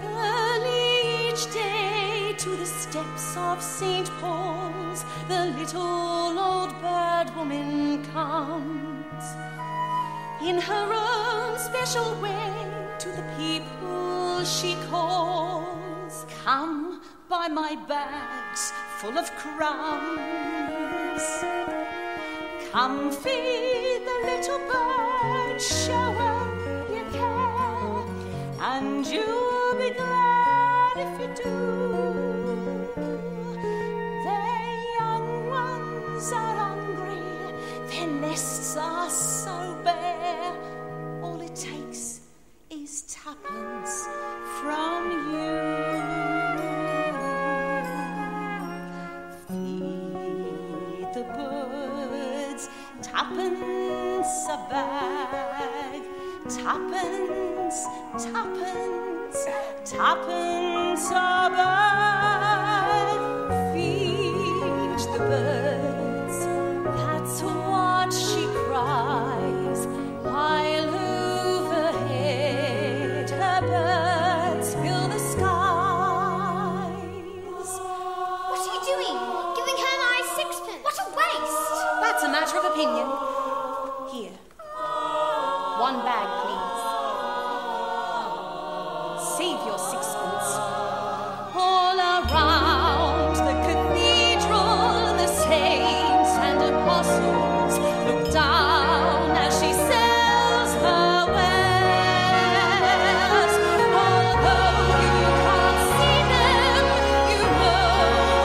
Early each day, to the steps of St. Paul's, the little old bird woman comes. In her own special way, to the people she calls. Come, buy my bags full of crumbs. Banks. Come feed the little bird, show her you care, and you'll be glad if you do. Their young ones are hungry, their nests are so bare. All it takes is tuppence from you. Feed the birds, tuppence a bag, tuppence, tuppence, tuppence a bag. Feed the birds, that's what she cries, while overhead her birds fill the skies. What are you doing? Giving her my sixpence? What a waste! That's a matter of opinion. Here. One bag, please. Save your sixpence. All around the cathedral, the saints and apostles look down as she sells her wares. Although you can't see them, you know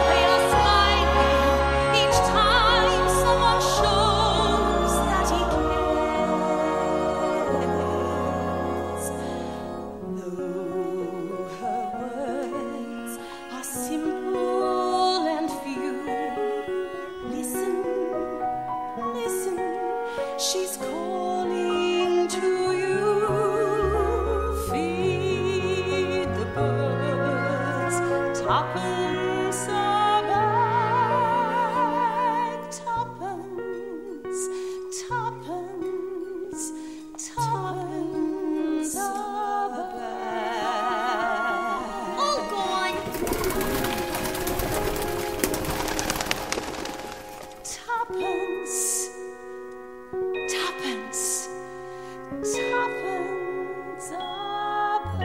they are smiling each time someone shows that he cares. Though her words are simple and few, listen, listen, she's calling to you. Feed the birds, tuppence a bag, tuppence, tuppence, tuppence a bag. All gone. Tuppence, tuppence, tuppence a bag.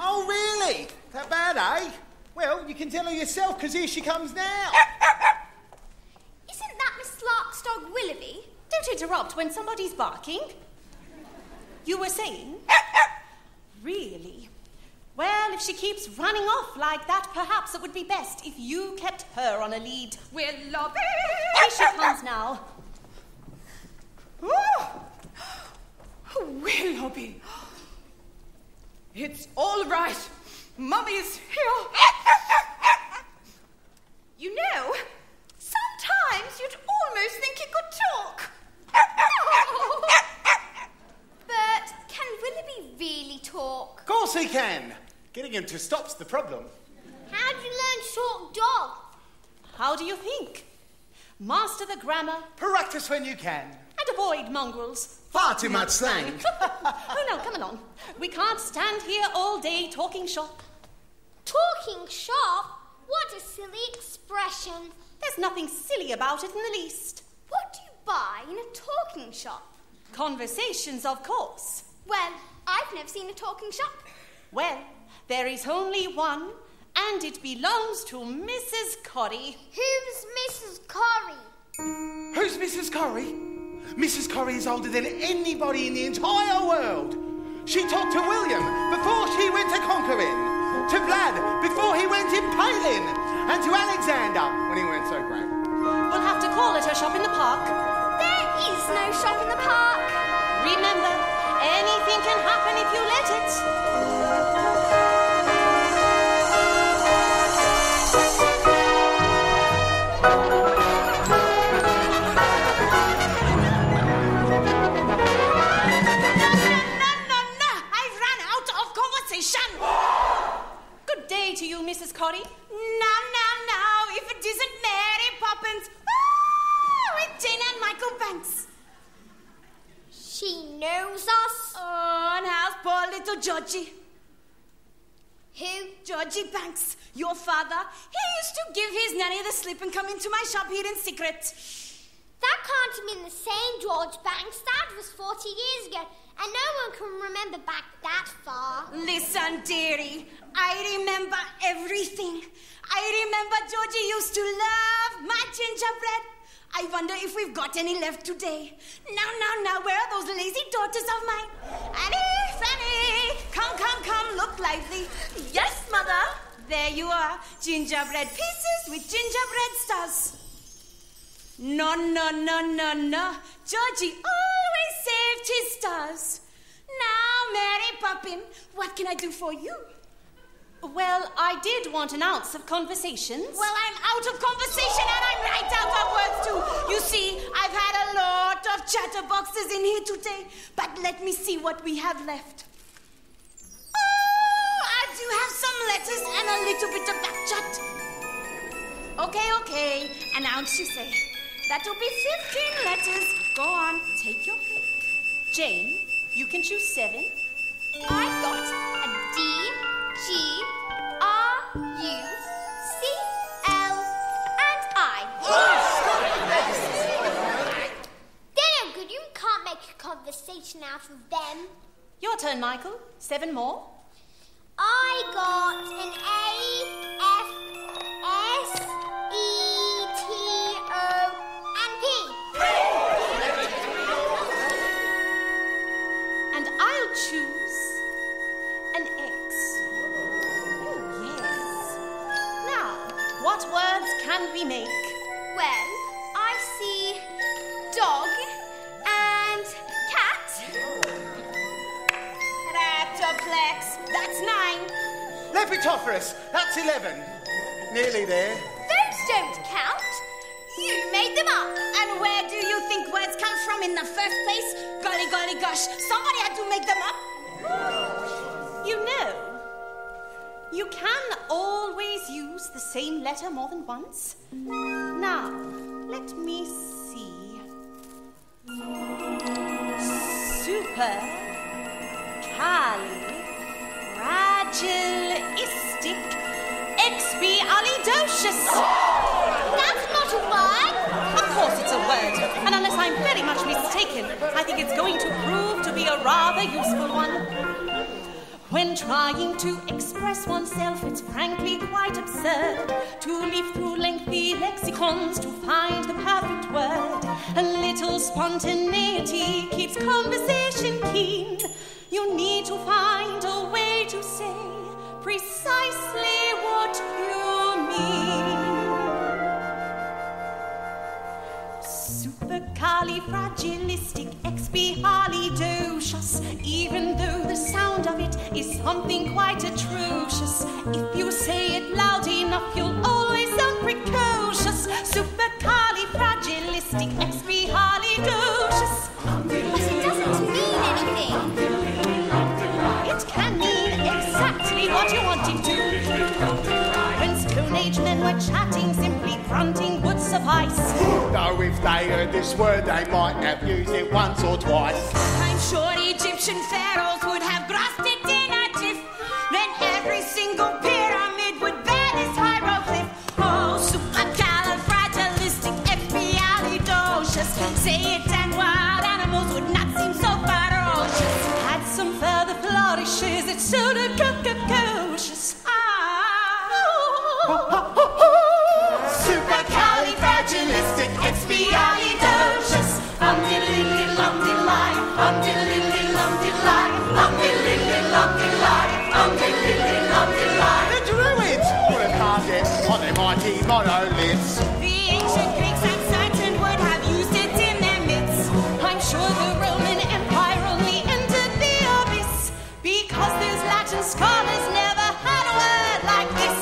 Oh, really? That bad, eh? Well, you can tell her yourself, because here she comes now. Isn't that Miss Lark's dog, Willoughby? Don't interrupt when somebody's barking. You were saying? Really? Well, if she keeps running off like that, perhaps it would be best if you kept her on a lead. Willoughby! Here she comes now. Oh, Willoughby. It's all right. Mummy's here. You know, sometimes you'd almost think he could talk. Bert, can Willoughby really talk? Of course he can. Getting him to stop's the problem. How would you learn to talk, dog? How do you think? Master the grammar Practice when you can. and avoid mongrels. Far too much slang. Oh, no, come along. We can't stand here all day talking shop. Talking shop? What a silly expression. There's nothing silly about it in the least. What do you buy in a talking shop? Conversations, of course. Well, I've never seen a talking shop. Well, there is only one, and it belongs to Mrs. Corry. Who's Mrs. Corry? Who's Mrs. Corry? Mrs. Corry is older than anybody in the entire world. She talked to William before she went to conquering, to Vlad before he went impaling, and to Alexander when he weren't so great. We'll have to call at her shop in the park. There is no shop in the park. Remember, anything can happen if you let it. Good day to you, Mrs. Corry. Now, now, now, if it isn't Mary Poppins, with Jane and Michael Banks. She knows us. Oh, and how's poor little Georgie? Who? Georgie Banks, your father. He used to give his nanny the slip and come into my shop here in secret. That can't have been the same George Banks. That was 40 years ago, and no one can remember back that far. Listen, dearie, I remember everything. I remember Georgie used to love my gingerbread. I wonder if we've got any left today. Now, where are those lazy daughters of mine? Annie, Fanny, come, look lively. Yes, Mother. There you are, gingerbread pieces with gingerbread stars. No. Georgie always saved his stars. Now, Mary Poppin, what can I do for you? Well, I did want an ounce of conversations. Well, I'm out of conversation and I'm right out of words too. You see, I've had a lot of chatterboxes in here today, but let me see what we have left. Oh, I do have some letters and a little bit of that chat. Okay, an ounce you say. That'll be 15 letters. Go on, take your pick. Jane, you can choose 7. I've got a D, G, R, U, C, L, and I. They're no good. You can't make a conversation out of them. Your turn, Michael. 7 more. I got an A, F, S, E, T, O, and P. And I'll choose an X. Oh, yes. Now, what words can we make? Well, I see dog and cat. Ratoplex, that's 9. Lepitophorus, that's 11. Nearly there. Those don't count. You made them up. And where do you think words come from in the first place? Golly gosh, somebody had to make them up. You know, you can always use the same letter more than once. Now, let me see. Supercalifragilisticexpialidocious. That's not a word. Of course it's a word. And unless I'm very much mistaken, I think it's going to prove to be a rather useful one. When trying to express oneself, it's frankly quite absurd to leaf through lengthy lexicons to find the perfect word. A little spontaneity keeps conversation keen. You need to find a way to say precisely what you mean. Supercalifragilisticexpialidocious, even though the sound of it is something quite atrocious. If you say it loud enough, you'll always sound precocious. Supercalifragilisticexpialidocious. But it doesn't mean anything. It can mean exactly what you want it to. When Stone Age men were chatting, simply grunting would suffice. Though if they heard this word, they might have used it once or twice. I'm sure Egyptian pharaohs would have grasped it in a jiff. Then every single pyramid would bear this hieroglyph. Oh, supercalifragilisticexpialidocious. Say it. It's so precocious. Supercalifragilisticexpialidocious. Umdiddly-lilly-lumdiddly, umdiddly-lilly-lumdiddly, umdiddly-lilly-lumdiddly, umdiddly-lilly-lumdiddly. The Druids would have carved it on their mighty monoliths. The ancient Greeks, I'm certain, would have used it in their midst. I'm sure the Roman Empire only entered the abyss because those Latin scholars never had a word like this.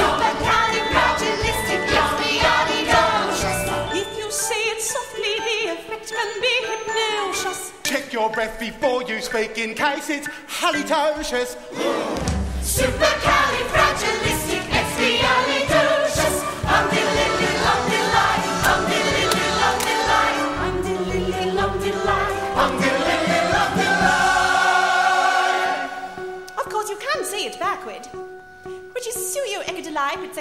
Supercalifragilisticexpialidocious. If you say it softly, the effect can be hypnoticious. Check your breath before you speak in case it's halitotious. Supercalifragilisticexpialidocious. Umdiddly-lilly-lumdiddly, umdiddly-lilly-lumdiddly, umdiddly-lilly-lumdiddly, umdiddly-lilly-lumdiddly. Of course, you can say it backward. She may be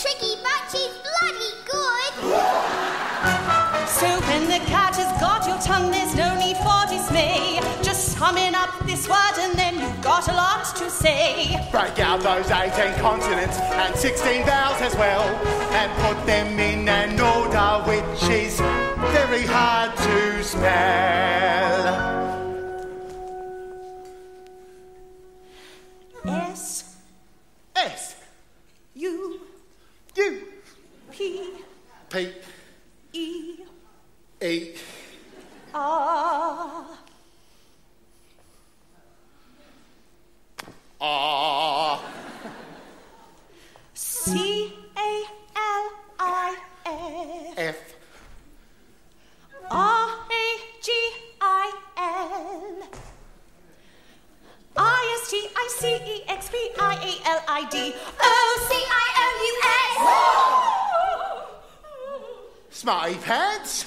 tricky, but she's bloody good. So when the cat has got your tongue, there's no need for dismay. Just summing up this word and then you've got a lot to say. Break out those 18 consonants and 16 vowels as well, and put them in an order which is very hard to spell. S. S. U. U. P. P. E. E. R. R. C. A. L. I. F. F. R. A. G. I. L. ISTICEXPIALIDOCIOUS. Smarty pants.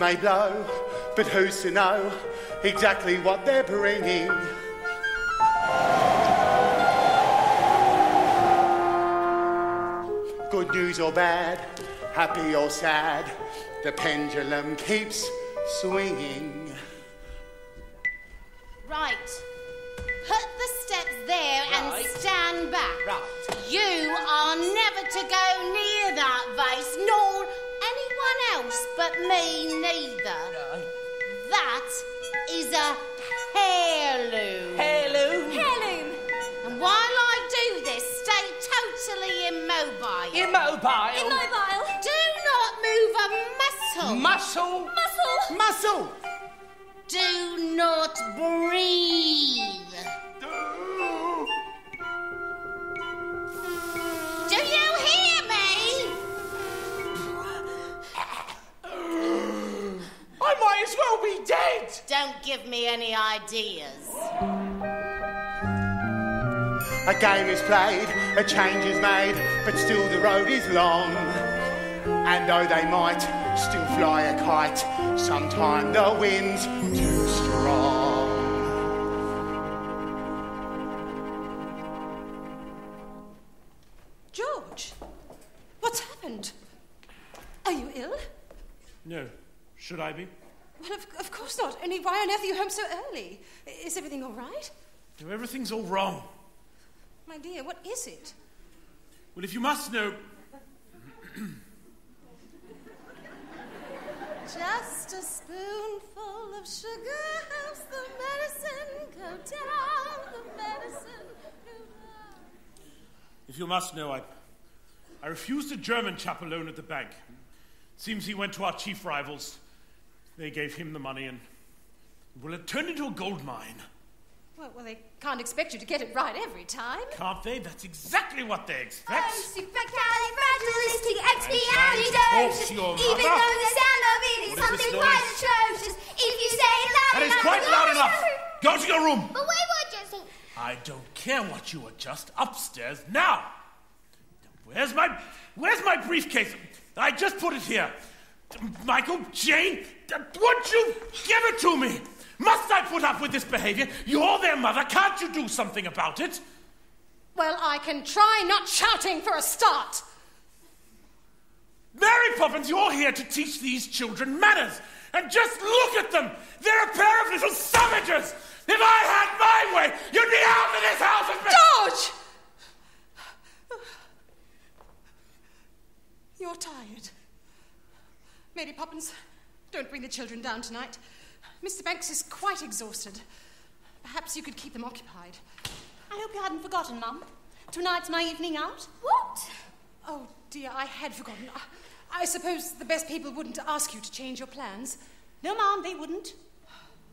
May blow, but who's to know exactly what they're bringing? Good news or bad, happy or sad, the pendulum keeps swinging. Right. Put the steps there and stand back. Right. You are never to go near that vase, nor anyone else but me neither. Right. That is a heirloom. Heirloom? Heirloom. And while I do this, stay totally immobile. Immobile? Immobile. Do not move a muscle. Muscle? Muscle. Muscle. Do not breathe. Do you hear me? I might as well be dead! Don't give me any ideas. A game is played, a change is made, but still the road is long. And though they might still fly a kite, sometime the wind's too strong. George, what's happened? Are you ill? No. Should I be? Well, of course not. Only why on earth are you home so early? Is everything all right? No, everything's all wrong. My dear, what is it? Well, if you must know... Just a spoonful of sugar helps the medicine go down, the medicine... If you must know, I refused a German chap a loan at the bank. Seems he went to our chief rivals. They gave him the money and, well, it turned into a gold mine. Well, they can't expect you to get it right every time. Can't they? That's exactly what they expect. Oh, supercalifragilisticexpialidocious. Even though the sound of it is something quite atrocious. If you say it loud enough... That is quite loud enough. Go to your room. But we were just... I don't care what you adjust upstairs now. Where's my briefcase? I just put it here. Michael, Jane, won't you give it to me? Must I put up with this behavior? You're their mother. Can't you do something about it? Well, I can try not shouting for a start. Mary Poppins, you're here to teach these children manners. And just look at them. They're a pair of little savages. If I had my way, you'd be out of this house and... George! You're tired. Mary Poppins, don't bring the children down tonight. Mr. Banks is quite exhausted. Perhaps you could keep them occupied. I hope you hadn't forgotten, Mum. Tonight's my evening out. What? Oh, dear, I had forgotten. I suppose the best people wouldn't ask you to change your plans. No, Mum, they wouldn't.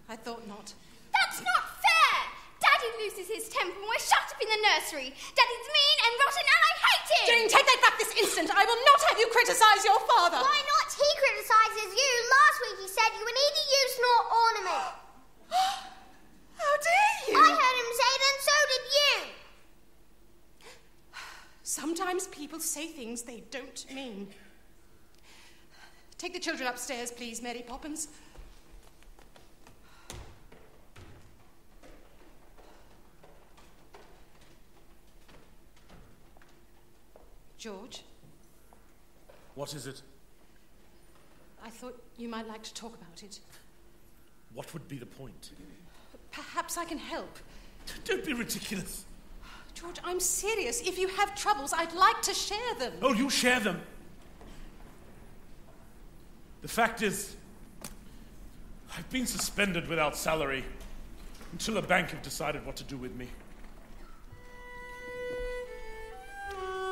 I thought not. That's not fair! Daddy loses his temper when we're shut up in the nursery. Daddy's mean and rotten and I hate him! Jane, take that back this instant! I will not have you criticise your father! Why not? He criticises you! Last week he said you were neither use nor ornament. How dare you! I heard him say it and so did you! Sometimes people say things they don't mean. Take the children upstairs, please, Mary Poppins. George? What is it? I thought you might like to talk about it. What would be the point? Perhaps I can help. Don't be ridiculous. George, I'm serious. If you have troubles, I'd like to share them. Oh, you share them. The fact is, I've been suspended without salary until a bank have decided what to do with me.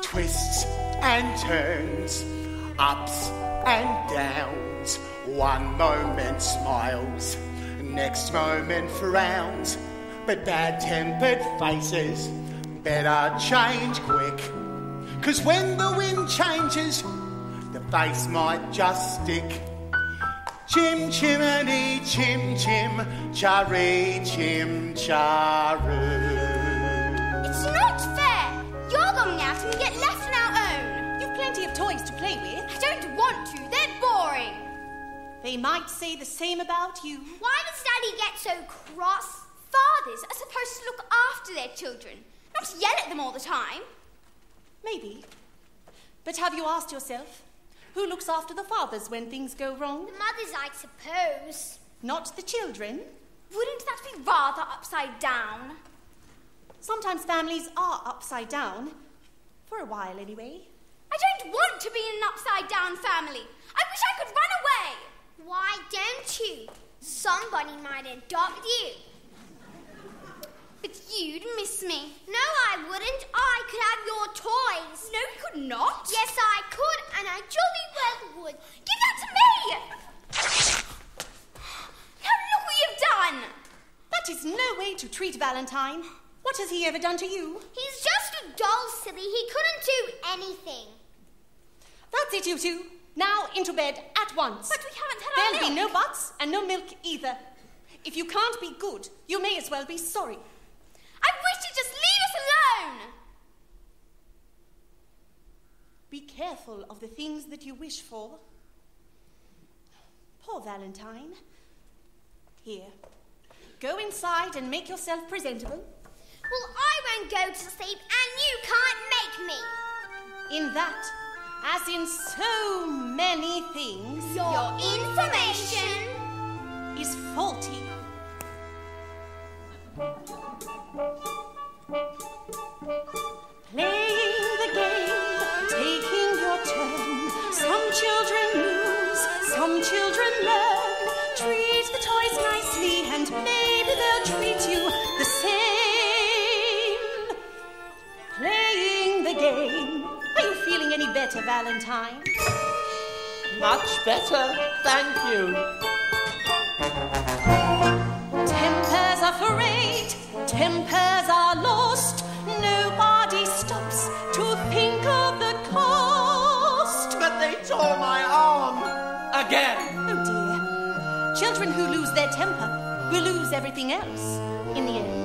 Twists and turns, ups and downs. One moment smiles, next moment frowns. But bad-tempered faces better change quick. 'Cause when the wind changes, the face might just stick. Chim chimney, chim chim, cherry, chim charu. It's not fair! You're going out and we get left on our own. You've plenty of toys to play with. I don't want to. They're boring. They might say the same about you. Why does Daddy get so cross? Fathers are supposed to look after their children, not yell at them all the time. Maybe. But have you asked yourself, who looks after the fathers when things go wrong? The mothers, I suppose. Not the children. Wouldn't that be rather upside down? Sometimes families are upside down. For a while, anyway. I don't want to be in an upside-down family. I wish I could run away. Why don't you? Somebody might adopt you. But you'd miss me. No, I wouldn't. I could have your toys. No, you could not. Yes, I could, and I jolly well would. Give that to me! Now look what you've done! That is no way to treat Valentine. What has he ever done to you? He's just a doll, silly. He couldn't do anything. That's it, you two. Now into bed at once. But we haven't had our milk. There'll be no buts and no milk either. If you can't be good, you may as well be sorry. I wish you'd just leave us alone! Be careful of the things that you wish for. Poor Valentine. Here, go inside and make yourself presentable. Well, I won't go to sleep and you can't make me. In that, as in so many things, your information is faulty. Playing the game, taking your turn. Some children lose, some children learn. Treat the toys nicely and maybe they'll treat you the same. Playing the game. Are you feeling any better, Valentine? Much better, thank you. Tempers are frayed, tempers are lost. Nobody stops to think of the cost. But they tore my arm again. Oh dear. Children who lose their temper will lose everything else in the end.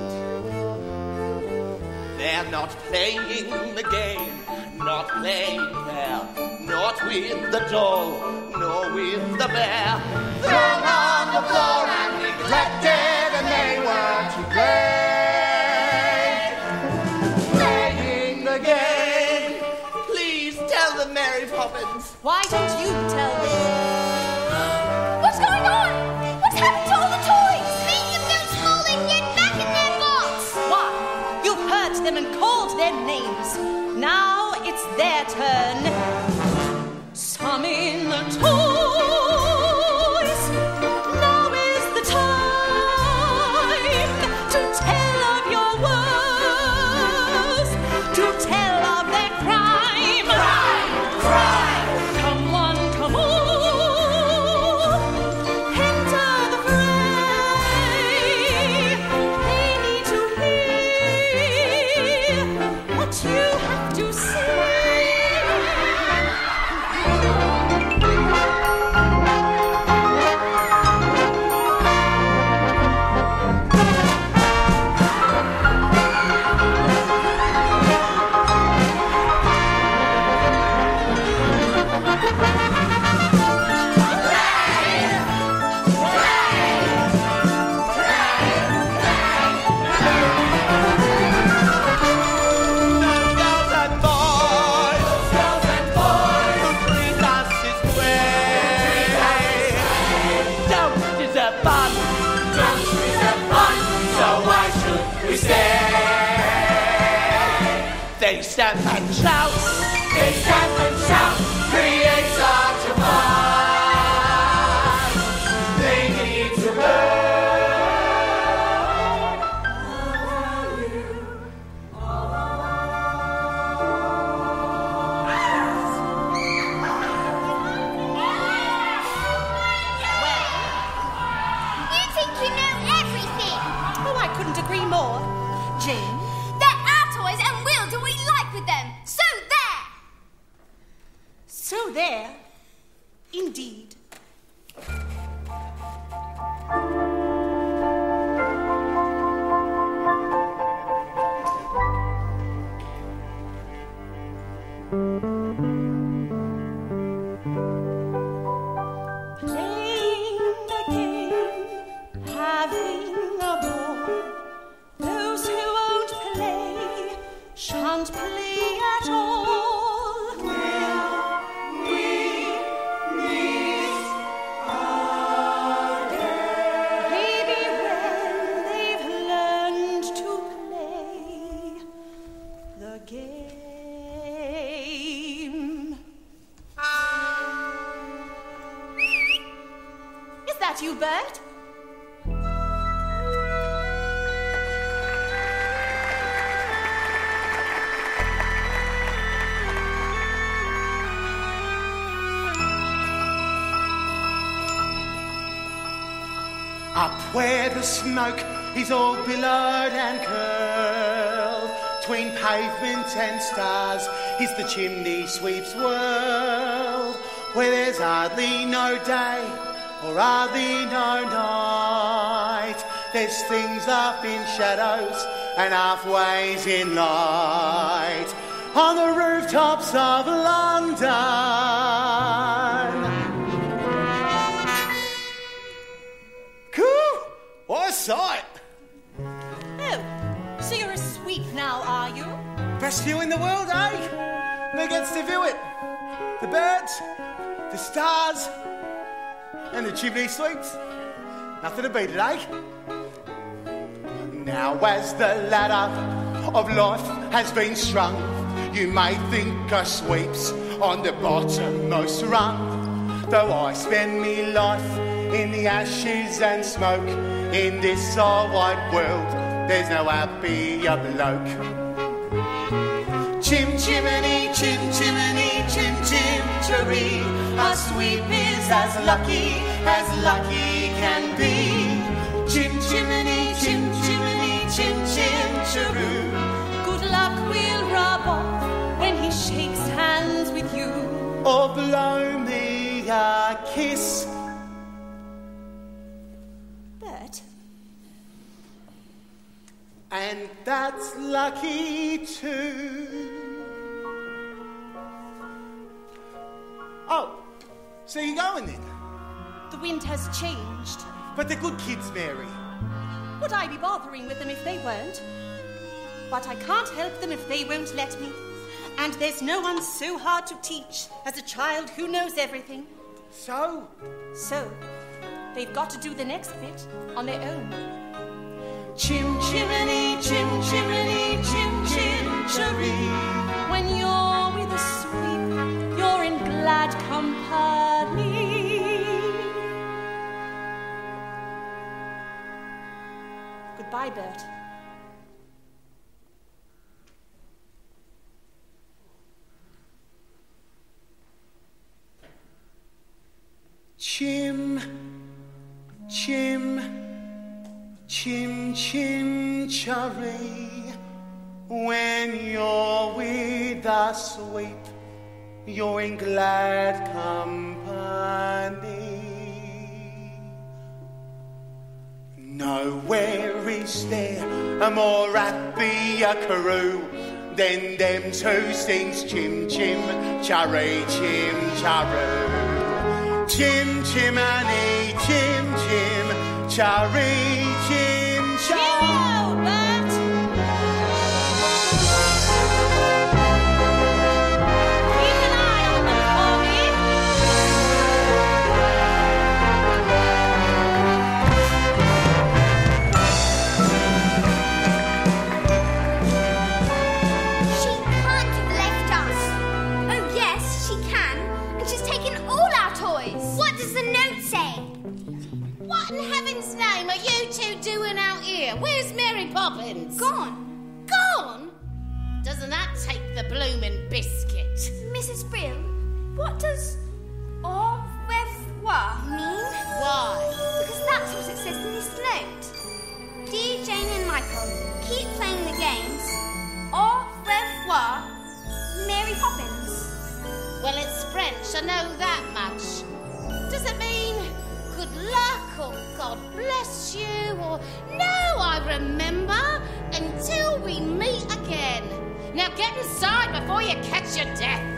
They're not playing the game. Not playing fair, not with the doll, nor with the bear. Thrown on the floor and neglected, and they were to play. Playing the game. Please tell them, Mary Poppins. Why don't you tell them? What's going on? What's happened to all the toys? Make them go to school and get back in their box. Why? You've hurt them and called their names. Now it's their turn. Some in the toys. Now is the time to tell of your woes, to tell of their crime. Crime! Crime! Come one, come all. Enter the fray. They need to hear what you have to say. They stamp and shout, create such a fuss. They need to learn. You think you know everything. Oh, I couldn't agree more, Jane. There, indeed. Bert? Up where the smoke is all billowed and curled, tween pavement and stars is the chimney sweep's world, where there's hardly no day or hardly no night, There's things half in shadows and halfways in light on the rooftops of London. Cool! What a sight! Oh, so you're a sweep now, are you? Best view in the world, eh? Who gets to view it? The birds, the stars, and the chimney sweeps. Nothing to beat it, eh? Now as the ladder of life has been strung, you may think a sweep's on the bottommost rung. Though I spend me life in the ashes and smoke, in this all wide world there's no happier bloke. Chim chimney, chim chimney, chim chim cheree, our sweep is as lucky can be. Chim chimney, chim chimney, chim chim cheroo. Good luck will rub off when he shakes hands with you. Or blow me a kiss. Bert. And that's lucky too. Oh, so you're going then? The wind has changed. But they're good kids, Mary. Would I be bothering with them if they weren't? But I can't help them if they won't let me. And there's no one so hard to teach as a child who knows everything. So? So, they've got to do the next bit on their own. Chim chimney, chim chimney, chim chim cheree. When you're with a sweep, you're in glad company. Goodbye, Bert. Chim, chim, chim, chim, cheree. When you're with a sweep, you're in glad company. Nowhere is there a more happier crew than them two sings Chim Chim Cheree, Chim Cheroo. Chim Chimney, Chim Chim Cheree, Chim Cheroo. What in heaven's name are you two doing out here? Where's Mary Poppins? Gone. Gone? Doesn't that take the bloomin' biscuit? Mrs. Brill, what does au revoir mean? Why? Because that's what it says in this note. Dear Jane and Michael, keep playing the games. Au revoir, Mary Poppins. Well, it's French, I know that much. Does it mean good luck, or God bless you, or no, I remember, until we meet again. Now get inside before you catch your death.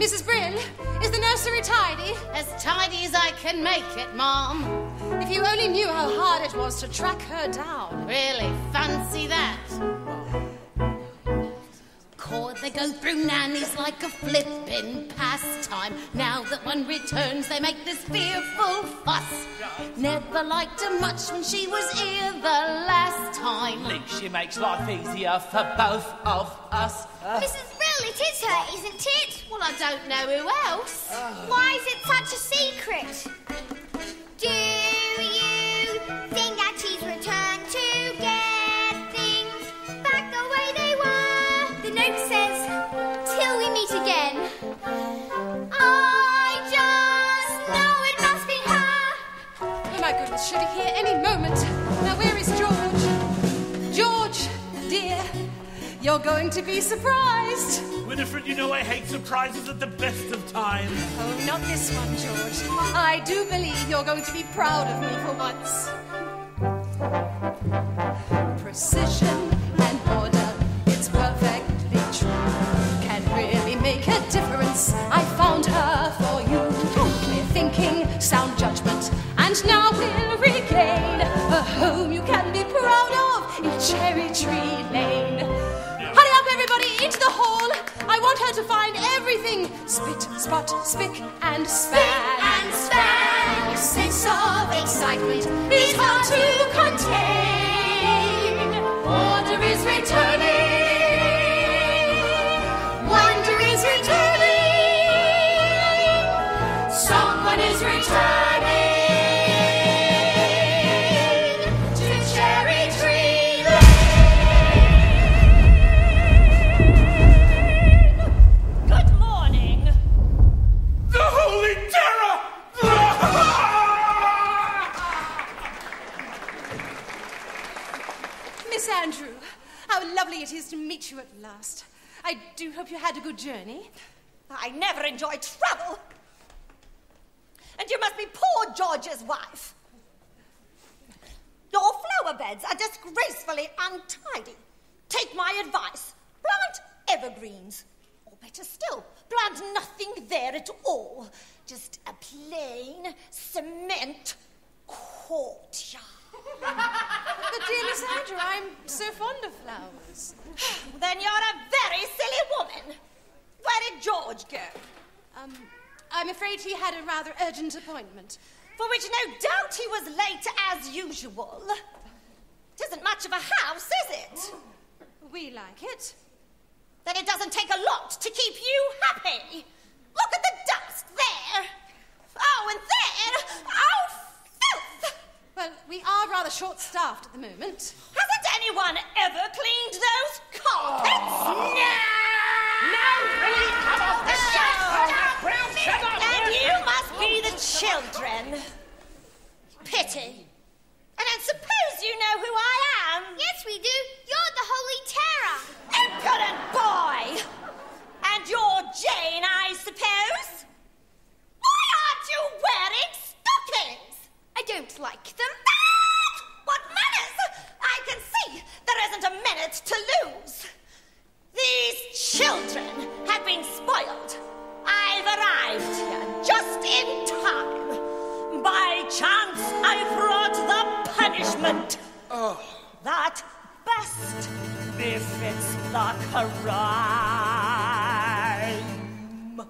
Mrs. Brill, is the nursery tidy? As tidy as I can make it, Mom. If you only knew how hard it was to track her down. Really? Fancy that. Cord they go through nannies like a flippin' pastime. Now that one returns, they make this fearful fuss. Never liked her much when she was here the last time. Link, she makes life easier for both of us. Mrs. Brill, it is her, isn't it? Well, I don't know who else. Why is it such a secret? Do you think that she's returned to get things back the way they were? The note says, till we meet again. I just know it must be her. Oh my goodness, she'll be here any moment. Now where is George? George, dear, you're going to be surprised. Winifred, you know I hate surprises at the best of times. Oh, not this one, George. I do believe you're going to be proud of me for once. Precision and order, it's perfectly true. Can really make a difference. I found her for you. Clear thinking, sound judgment, and now we'll regain a home you can be proud of in Cherry Tree Lane. Hurry up, everybody, into the hall. I want her to find everything. Spit, spot, spick, and span. Spick and span. Sense of excitement is hard to contain. Order is returning. Wonder is returning. Someone is returning. Andrew, how lovely it is to meet you at last. I do hope you had a good journey. I never enjoy trouble. And you must be poor George's wife. Your flower beds are disgracefully untidy. Take my advice. Plant evergreens. Or better still, plant nothing there at all. Just a plain cement courtyard. But dear Miss Andrew, I'm so fond of flowers. Then you're a very silly woman. Where did George go? I'm afraid he had a rather urgent appointment. For which no doubt he was late as usual. 'Tisn't much of a house, is it? We like it. Then it doesn't take a lot to keep you happy. Look at the dust there. Oh, and there. Oh, filth. Well, we are rather short-staffed at the moment. Hasn't anyone ever cleaned those carpets? Oh. No! No, really, come off the shelf! And you must be the children. Pity. And then suppose you know who I am. Yes, we do. You're the Holy Terror. Impudent boy! And you're Jane, I suppose? Why aren't you wearing stockings? I don't like them. What manners! I can see there isn't a minute to lose. These children have been spoiled. I've arrived here just in time. By chance, I brought the punishment. Oh. That best befits the crime.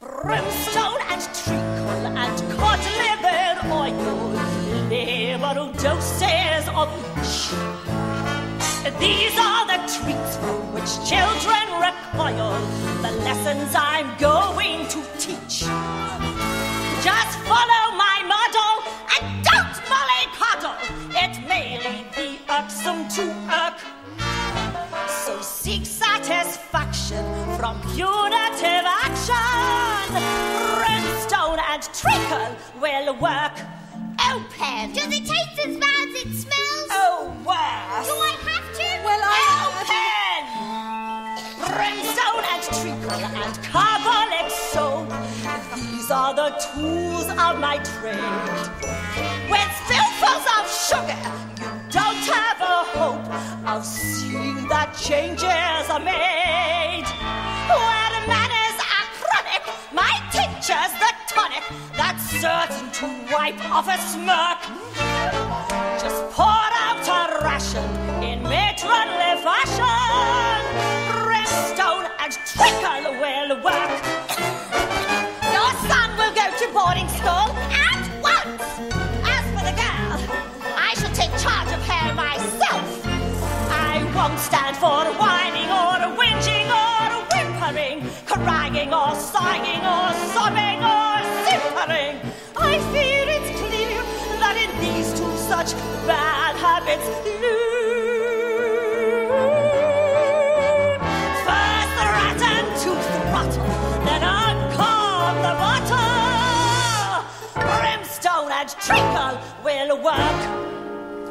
Brimstone and treacle and cod liver oil, liberal doses of each. These are the treats for which children recoil, the lessons I'm going to teach. Just follow my model and don't mollycoddle. It may lead the irksome to irk. So seek satisfaction from punitive action. Brimstone and treacle will work. Open. Does it taste as bad as it smells? Oh, worse. Do I have to? Well, open. Brimstone and treacle and carbolic soap. These are the tools of my trade. With spoonfuls of sugar, you don't have a hope of seeing changes are made. Where manners are chronic, my tincture's the tonic that's certain to wipe off a smirk. Just pour out a ration in matronly fashion. Brimstone and trickle will work. Your son will go to boarding school at once. As for the girl, I shall take charge of her myself. I won't stand for whining or whinging or whimpering, crying or sighing or sobbing or simpering. I fear it's clear that in these two such bad habits live. First the rat and to throttle, then uncalm the bottle. Brimstone and treacle will work.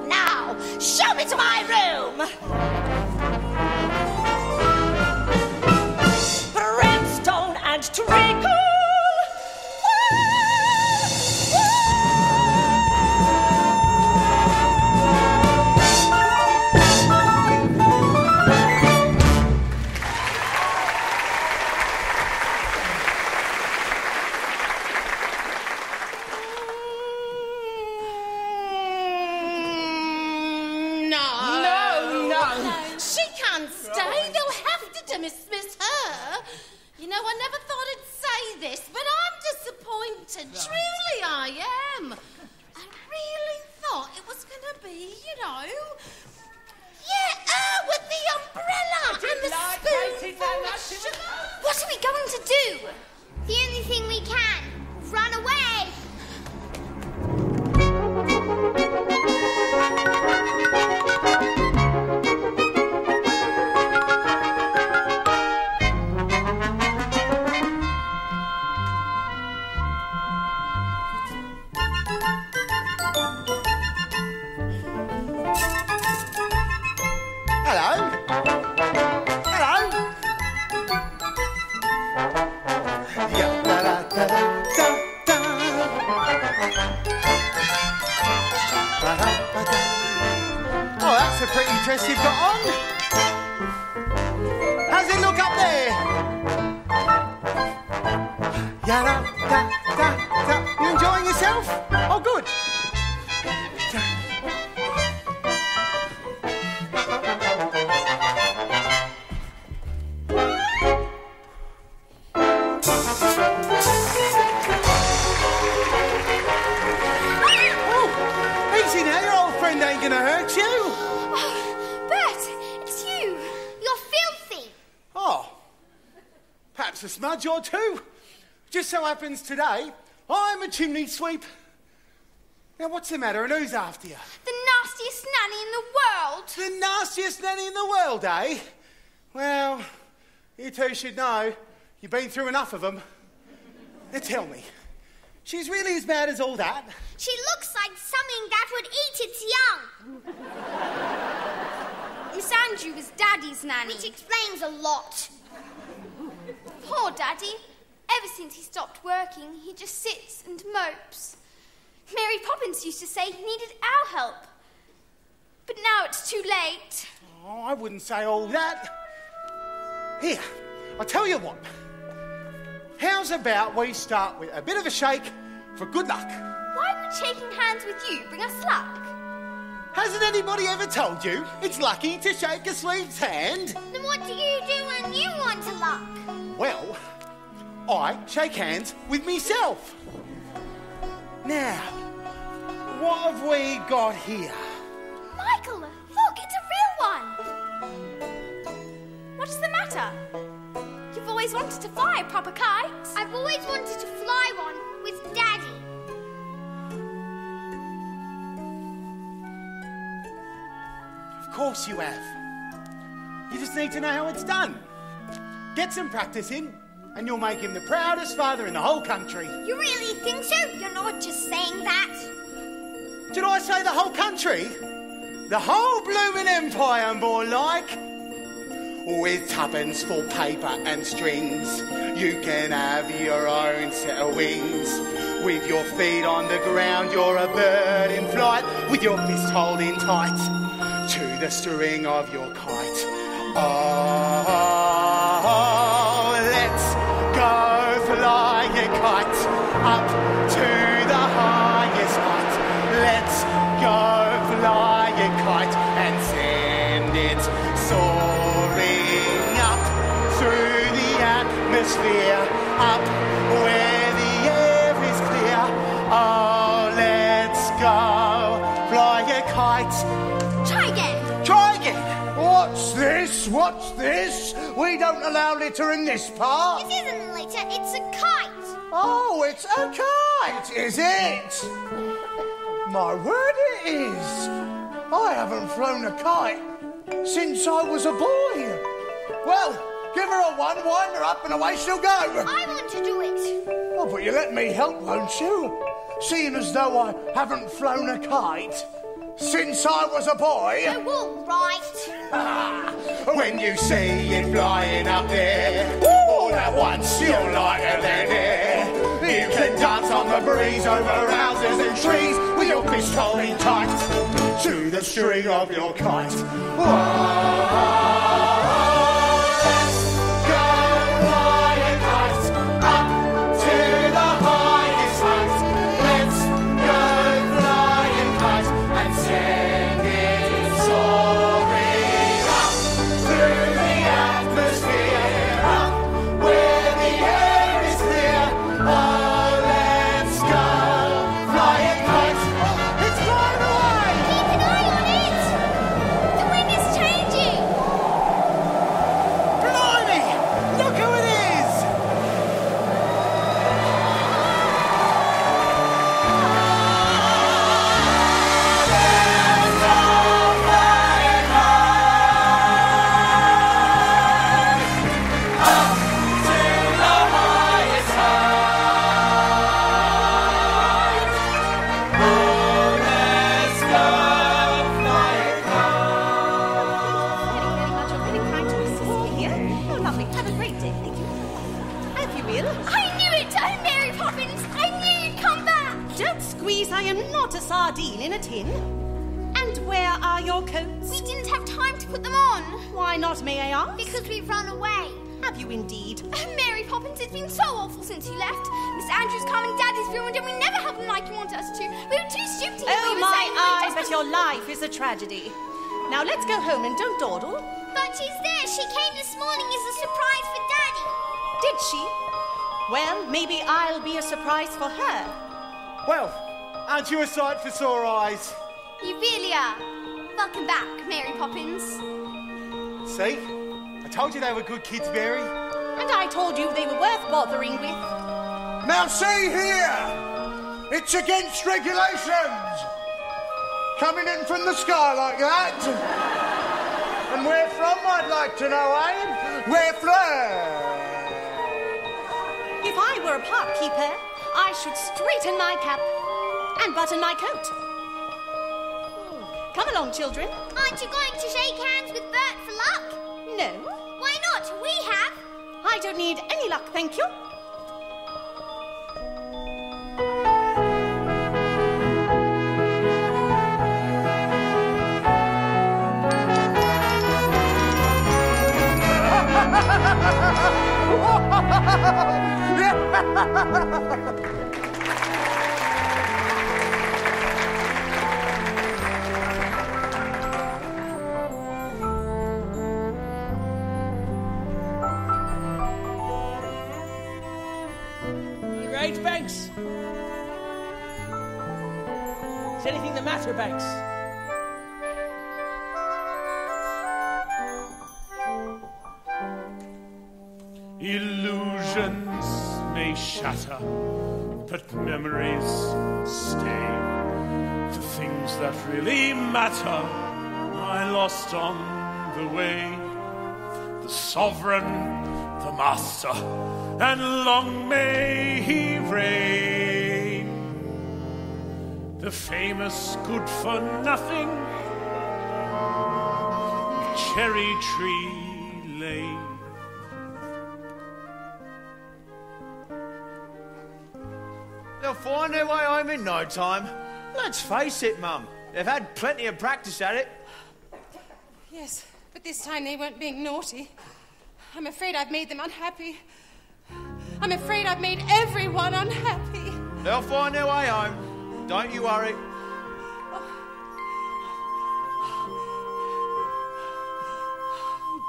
Now, show me to my room. Brimstone and treacle. Truly I am. I really thought it was going to be, you know, with the umbrella and the spoonful of sugar. What are we going to do? The only thing we can, run away. Dress you've got on. How's it look up there? Yada, da, da, da. You enjoying yourself? Oh, good. Oh, easy now, your old friend ain't gonna hurt you. A smudge or two. Just so happens today, I'm a chimney sweep. Now, what's the matter and who's after you? The nastiest nanny in the world. The nastiest nanny in the world, eh? Well, you two should know you've been through enough of them. Now tell me, she's really as bad as all that? She looks like something that would eat its young. Miss Andrew was Daddy's nanny. Which explains a lot. Poor Daddy. Ever since he stopped working, he just sits and mopes. Mary Poppins used to say he needed our help. But now it's too late. Oh, I wouldn't say all that. Here, I'll tell you what. How's about we start with a bit of a shake for good luck? Why would shaking hands with you bring us luck? Hasn't anybody ever told you it's lucky to shake a sleeve's hand? Then what do you do when you want to luck? Well, I shake hands with myself. Now, what have we got here? Michael, look, it's a real one. What is the matter? You've always wanted to fly a proper kite. I've always wanted to fly one with Daddy. Of course you have. You just need to know how it's done. Get some practice in, and you'll make him the proudest father in the whole country. You really think so? You're not just saying that. Did I say the whole country? The whole blooming empire, more like. With tuppence for paper and strings, you can have your own set of wings. With your feet on the ground, you're a bird in flight. With your fist holding tight to the string of your kite. Oh, let's go fly a kite up to the highest height. Let's go fly a kite and send it soaring up through the atmosphere, up where the air is clear. Oh, let's go fly a kite. Try again. Try again. What's this? What's this? We don't allow litter in this park. It isn't litter, it's a kite. Oh, it's a kite, is it? My word it is. I haven't flown a kite since I was a boy. Well, give her a one, wind her up and away she'll go. I want to do it. Oh, but you let me help, won't you? Seeing as though I haven't flown a kite since I was a boy. Oh, all right. When you see it flying up there, all at once you're lighter than air. You can dance on the breeze over houses and trees with your fist holding tight to the string of your kite. Oh, let's go fly a kite up to the highest heights. Let's go fly a kite and send it soaring up through the atmosphere, up where the air is clear. Oh, let's go fly a kite. It's flying away. Keep an eye on it. The wind is changing. Blimey! Look who it is! I knew it! Oh, Mary Poppins! I knew you'd come back! Don't squeeze, I am not a sardine in a tin. And where are your coats? We didn't have time to put them on. Why not, may I ask? Because we've run away. Have you indeed? Oh, Mary Poppins, it's been so awful since you left. Miss Andrew's car and Daddy's ruined and we never have them like you want us to. We were too stupid to... Oh, my eyes, but your life is a tragedy. Now, let's go home and don't dawdle. But she's there. She came this morning as a surprise for Daddy. Did she? Well, maybe I'll be a surprise for her. Well, aren't you a sight for sore eyes? You really are. Welcome back, Mary Poppins. See? I told you they were good kids, Mary. And I told you they were worth bothering with. Now see here! It's against regulations! Coming in from the sky like that! And where from, I'd like to know, eh? Where from? If I were a park keeper, I should straighten my cap and button my coat. Come along, children. Aren't you going to shake hands with Bert for luck? No. Why not? We have. I don't need any luck, thank you. All right, Banks. Is anything the matter, Banks? Illusions may shatter, but memories stay. The things that really matter I lost on the way. The sovereign, the master, and long may he reign. The famous good-for-nothing, Cherry Tree Lane. They'll find their way home in no time. Let's face it, Mum. They've had plenty of practice at it. Yes, but this time they weren't being naughty. I'm afraid I've made them unhappy. I'm afraid I've made everyone unhappy. They'll find their way home. Don't you worry.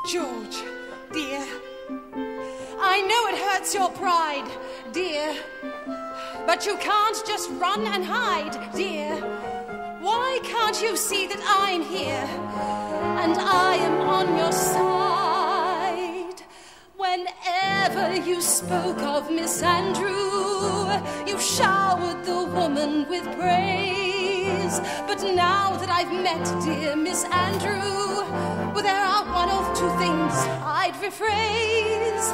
George, dear, I know it hurts your pride, dear, but you can't just run and hide, dear. Why can't you see that I'm here and I am on your side? Whenever you spoke of Miss Andrew, you showered the woman with praise. But now that I've met dear Miss Andrew, well, there are one of two things I'd rephrase.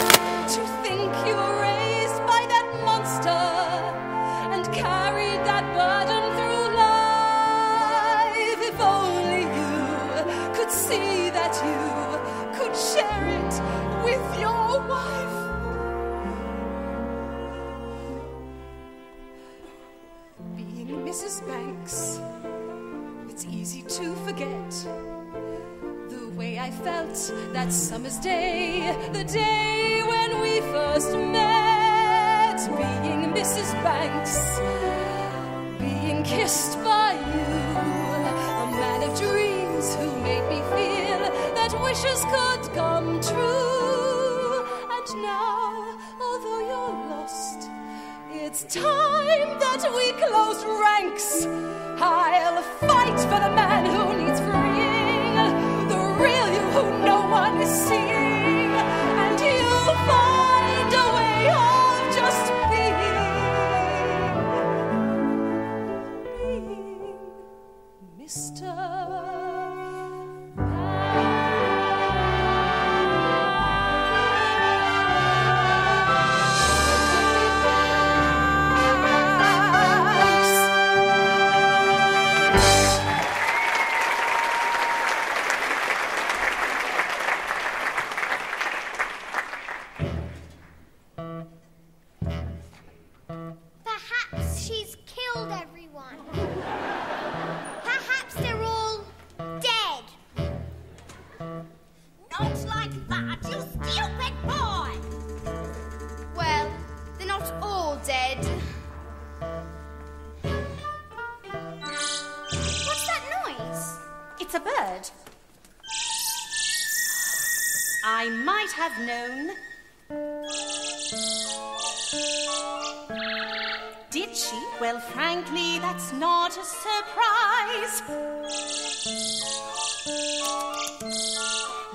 To think you were raised by that monster and carried that burden through life. If only you could see that you could share it with your wife. Being Mrs. Banks, it's easy to forget way I felt that summer's day, the day when we first met. Being Mrs. Banks, being kissed by you, a man of dreams who made me feel that wishes could come true. And now, although you're lost, it's time that we close ranks. I'll fight for the man who needs freeing, real you who no one is seeing, and you'll find a way of just being Mr.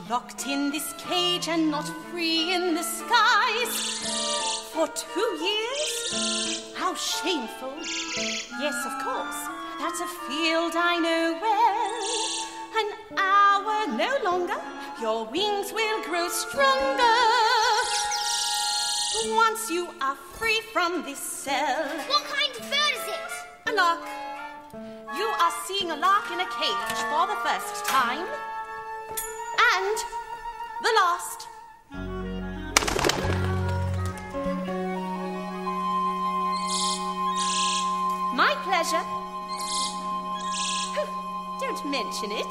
Locked in this cage and not free in the skies for 2 years? How shameful. Yes, of course, that's a field I know well. An hour, no longer, your wings will grow stronger once you are free from this cell. What kind of bird is it? A lark. You are seeing a lark in a cage for the first time. And the last. My pleasure. Don't mention it.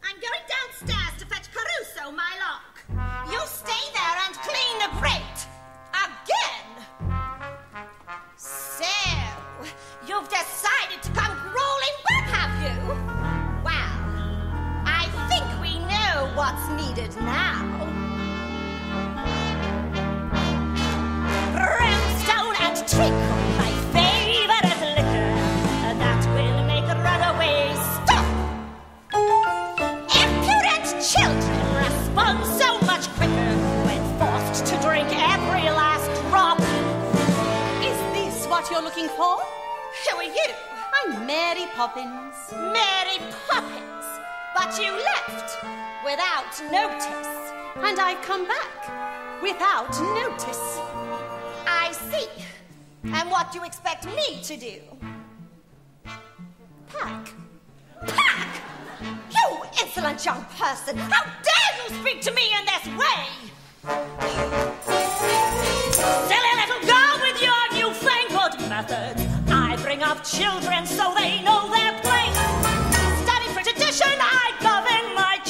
I'm going downstairs to fetch Caruso, my lock. You stay there and clean the grate. Again. So, you've decided to come rolling back, have you? Wow. I think we know what's needed now. Brimstone and treacle, my favourite liquor, that will make runaways stop. Impudent children respond so much quicker when forced to drink every last drop. Is this what you're looking for? Who are you? I'm Mary Poppins. Mary Poppins? But you left without notice. And I've come back without notice. I see. And what do you expect me to do? Pack. Pack? You insolent young person! How dare you speak to me in this way? Silly little girl with your newfangled method. I bring up children so they know their place. I govern my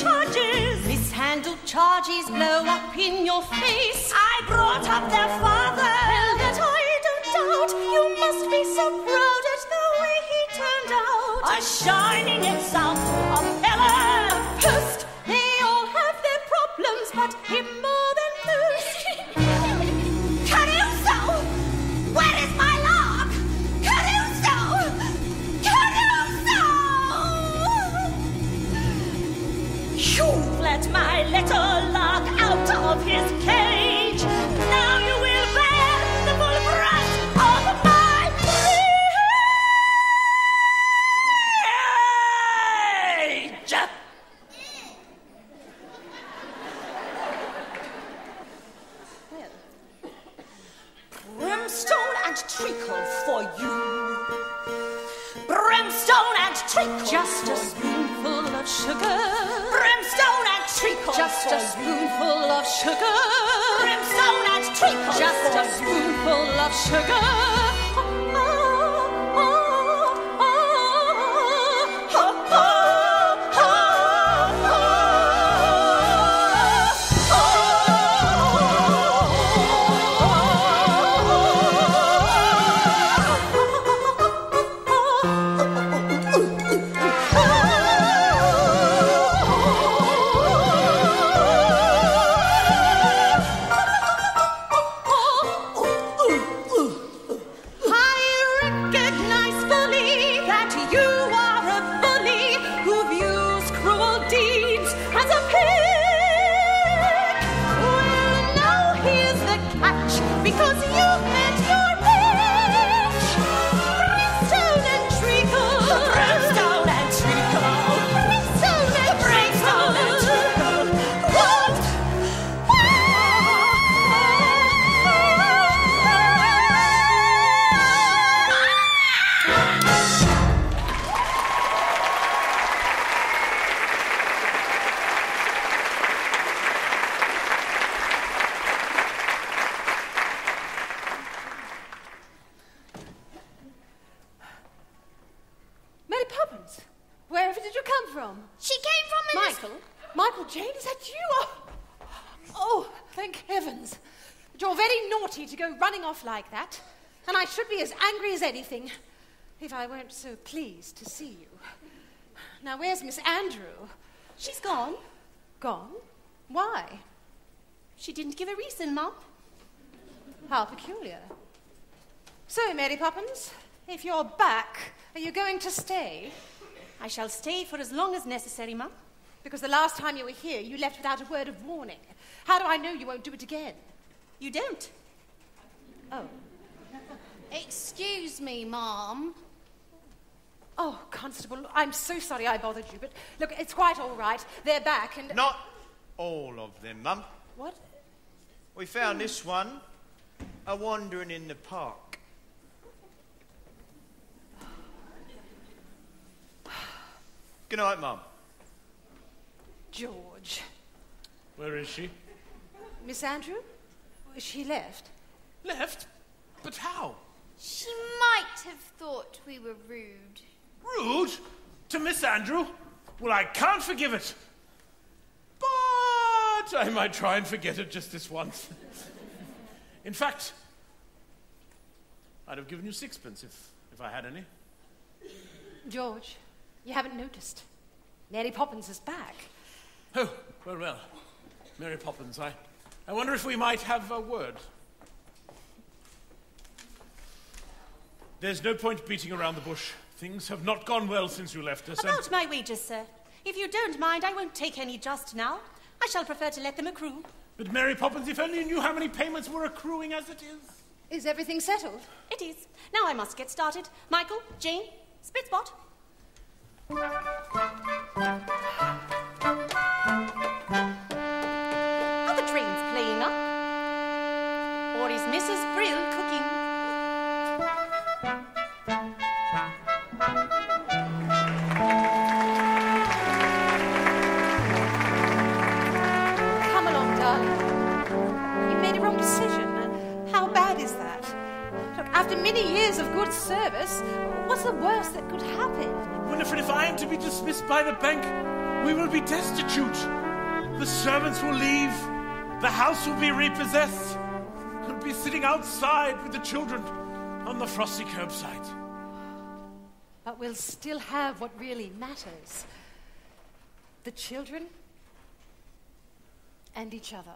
up in your face. I brought up their father. Well, that I don't doubt. You must be so proud at the way he turned out. A shining example, a pillar, a post. They all have their problems, but him more than most. Caruso! Where is my Lark? Caruso! Caruso! You've let my little Lark out of his cage. Now you will bear the full brunt of my rage. Brimstone and treacle for you. Brimstone and treacle. Just a spoonful of sugar. Brimstone and treacle. Just a spoonful of sugar. Brimstone and treacle. Just a spoonful of sugar. Like that, and I should be as angry as anything if I weren't so pleased to see you. Now, where's Miss Andrew? She's gone. Gone? Why? She didn't give a reason, Mum. How peculiar. So, Mary Poppins, if you're back, are you going to stay? I shall stay for as long as necessary, Mum, because the last time you were here, you left without a word of warning. How do I know you won't do it again? You don't. Oh. Excuse me, Mom. Oh, Constable, I'm so sorry I bothered you, but look, it's quite all right. They're back and... Not all of them, Mum. What? We found this one a-wandering in the park. Good night, Mum. George. Where is she? Miss Andrew? She left. Left? But how? She might have thought we were rude. Rude? To Miss Andrew? Well, I can't forgive it. But I might try and forget it just this once. In fact, I'd have given you sixpence if I had any. George, you haven't noticed. Mary Poppins is back. Oh, well, well. Mary Poppins, I wonder if we might have a word. There's no point beating around the bush. Things have not gone well since you left us. About my wages, sir. If you don't mind, I won't take any just now. I shall prefer to let them accrue. But Mary Poppins, if only you knew how many payments were accruing as it is. Is everything settled? It is. Now I must get started. Michael, Jane, Spitzbot. Are the trains playing up? Or is Mrs. Brill cooking? After many years of good service, what's the worst that could happen? Winifred, if I am to be dismissed by the bank, we will be destitute. The servants will leave, The house will be repossessed. I'll be sitting outside with the children on the frosty curbside. But we'll still have what really matters. The children and each other.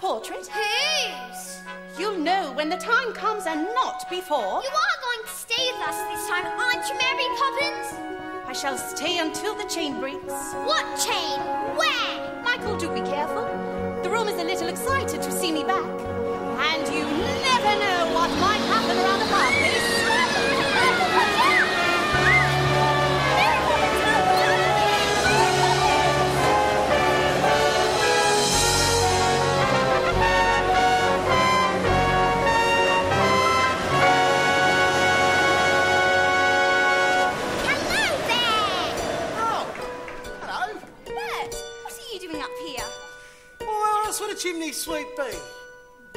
Portrait? Whose? You'll know when the time comes and not before. You are going to stay with us this time, aren't you, Mary Poppins? I shall stay until the chain breaks. What chain? Where? Michael, do be careful. The room is a little excited to see me back. And you never know what might happen around the fireplace. Chimney sweep be? A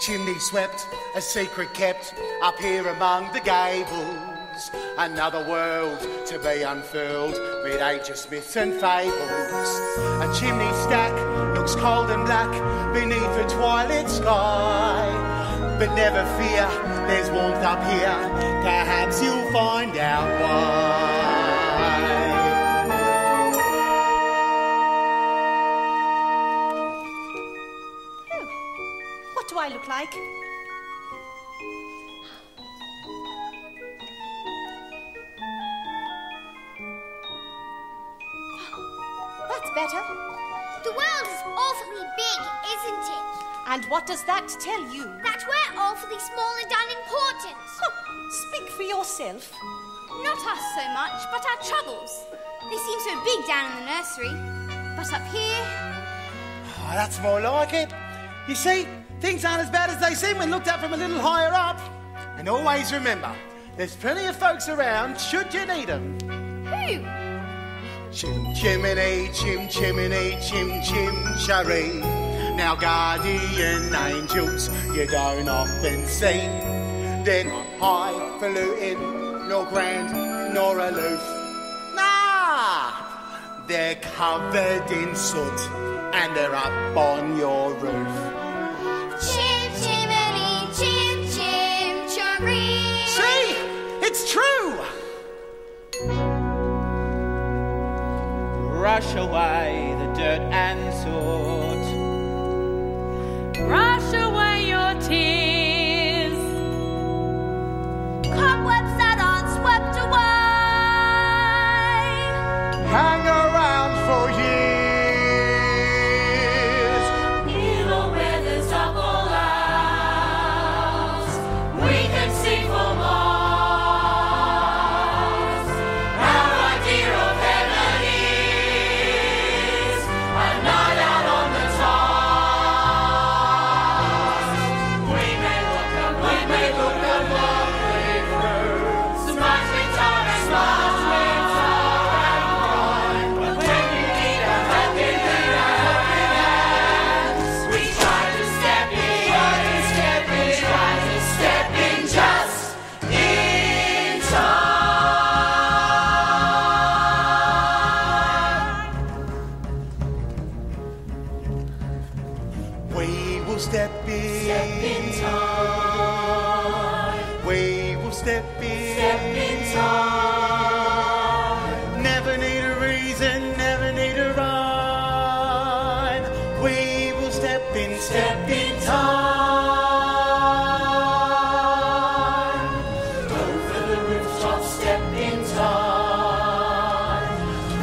chimney swept, a secret kept, up here among the gables. Another world to be unfurled, with ages, myths and fables. A chimney stack looks cold and black beneath the twilight sky. But never fear, there's warmth up here, perhaps you'll find out why. What do I look like? That's better. The world is awfully big, isn't it? And what does that tell you? That we're awfully small and unimportant. Oh, speak for yourself. Not us so much, but our troubles. They seem so big down in the nursery. But up here... Oh, that's more like it. You see, things aren't as bad as they seem when looked at from a little higher up. And always remember, there's plenty of folks around should you need them. Who? Chim chimney, chim chimney, chim chim cheree. Now guardian angels you don't often see. They're not highfalutin, nor grand, nor aloof. Nah! They're covered in soot and they're up on your roof. It's true! Brush away the dirt and soot. Brush away your tears. Cobwebs that aren't swept away. Hang around for years. Evil withers up all else. We can see for more. Step in time,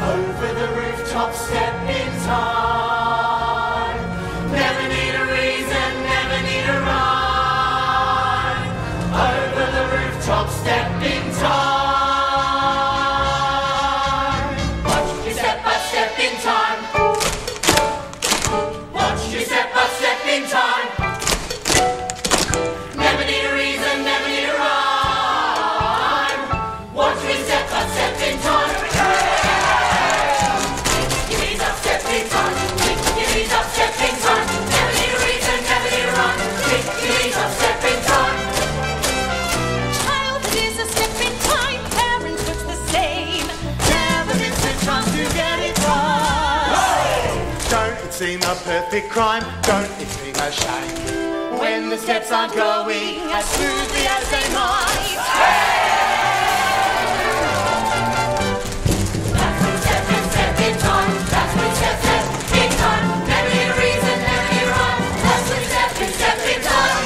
over the rooftop, A perfect crime, don't it seem a shame when the steps aren't going as smoothly as they might? Hey! That's one step in time. That's one step in time. Never need a reason, never need a rhyme. That's one step in time.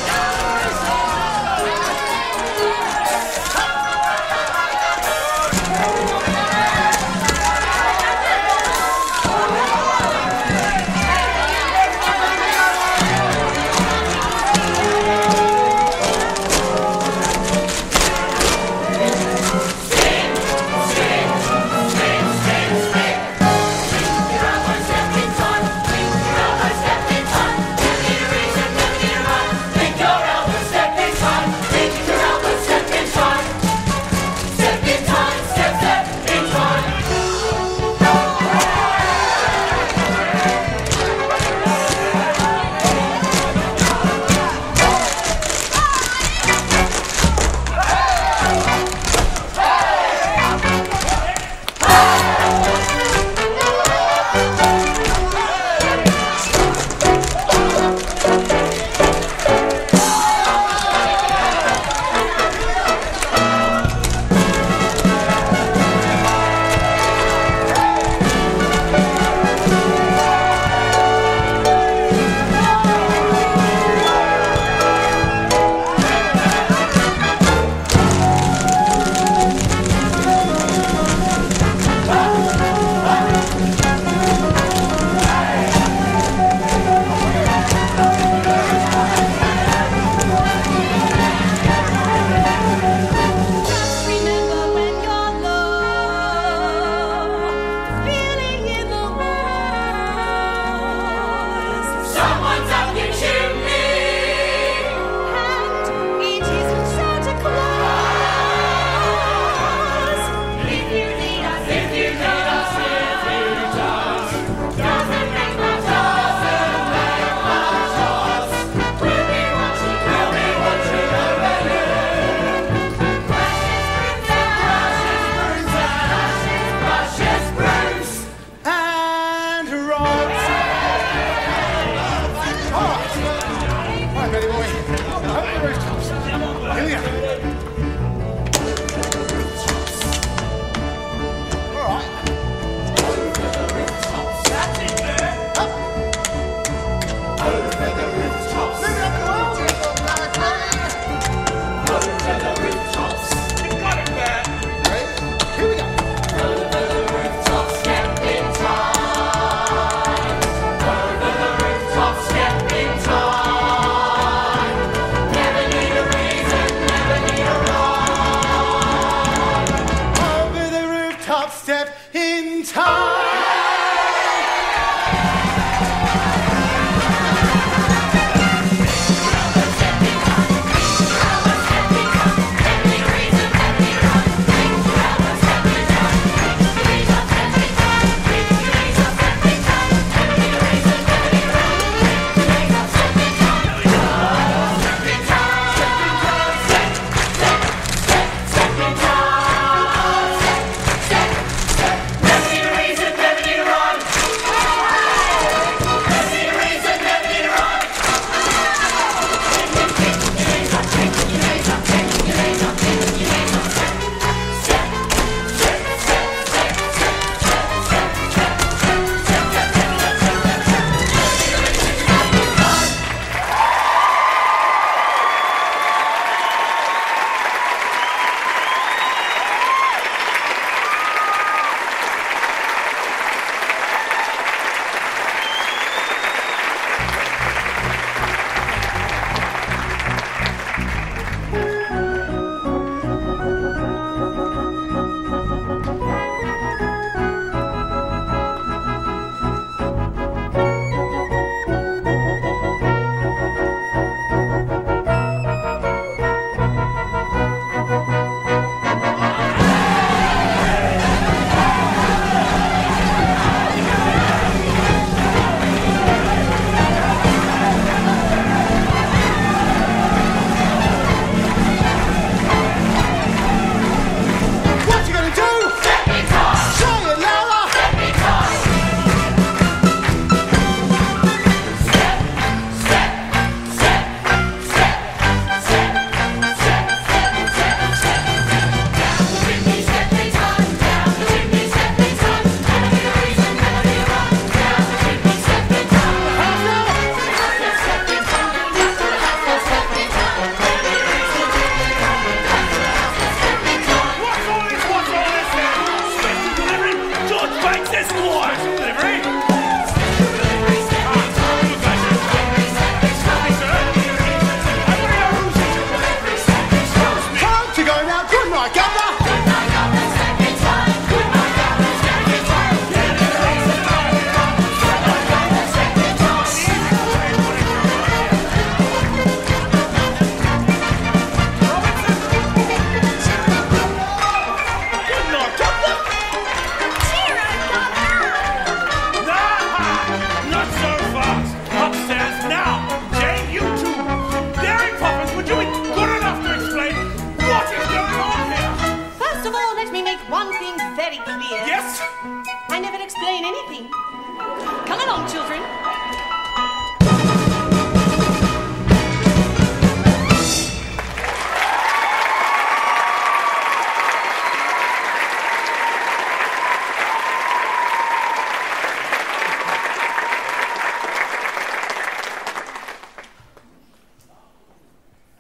This was delivery.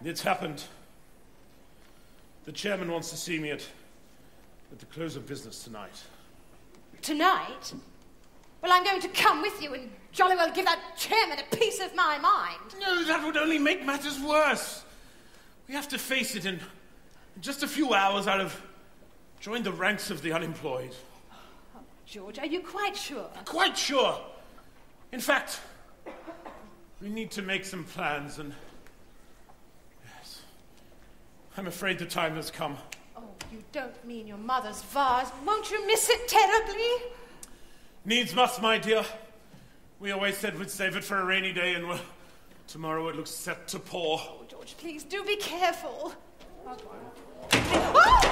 It's happened. The chairman wants to see me at the close of business tonight. Tonight? Well, I'm going to come with you and jolly well give that chairman a piece of my mind. No, that would only make matters worse. We have to face it. In just a few hours, I'll have joined the ranks of the unemployed. Oh, George, are you quite sure? Quite sure. In fact, we need to make some plans and... I'm afraid the time has come. Oh, you don't mean your mother's vase. Won't you miss it terribly? Needs must, my dear. We always said we'd save it for a rainy day, and well, tomorrow it looks set to pour. Oh, George, please do be careful. Oh!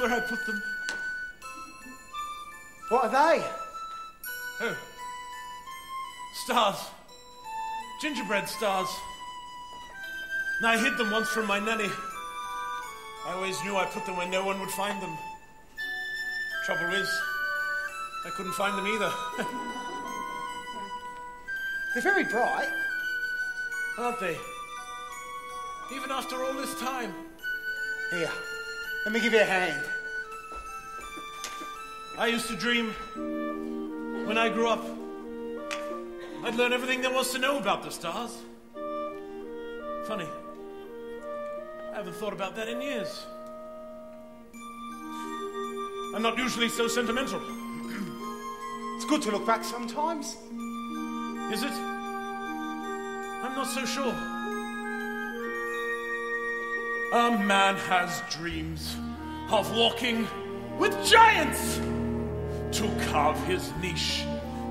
Where I put them. What are they? Oh. Stars. Gingerbread stars. And I hid them once from my nanny. I always knew I put them where no one would find them. Trouble is, I couldn't find them either. They're very bright. Aren't they? Even after all this time. Here. Let me give you a hand. I used to dream, when I grew up, I'd learn everything there was to know about the stars. Funny. I haven't thought about that in years. I'm not usually so sentimental. It's good to look back sometimes. Is it? I'm not so sure. A man has dreams of walking with giants to carve his niche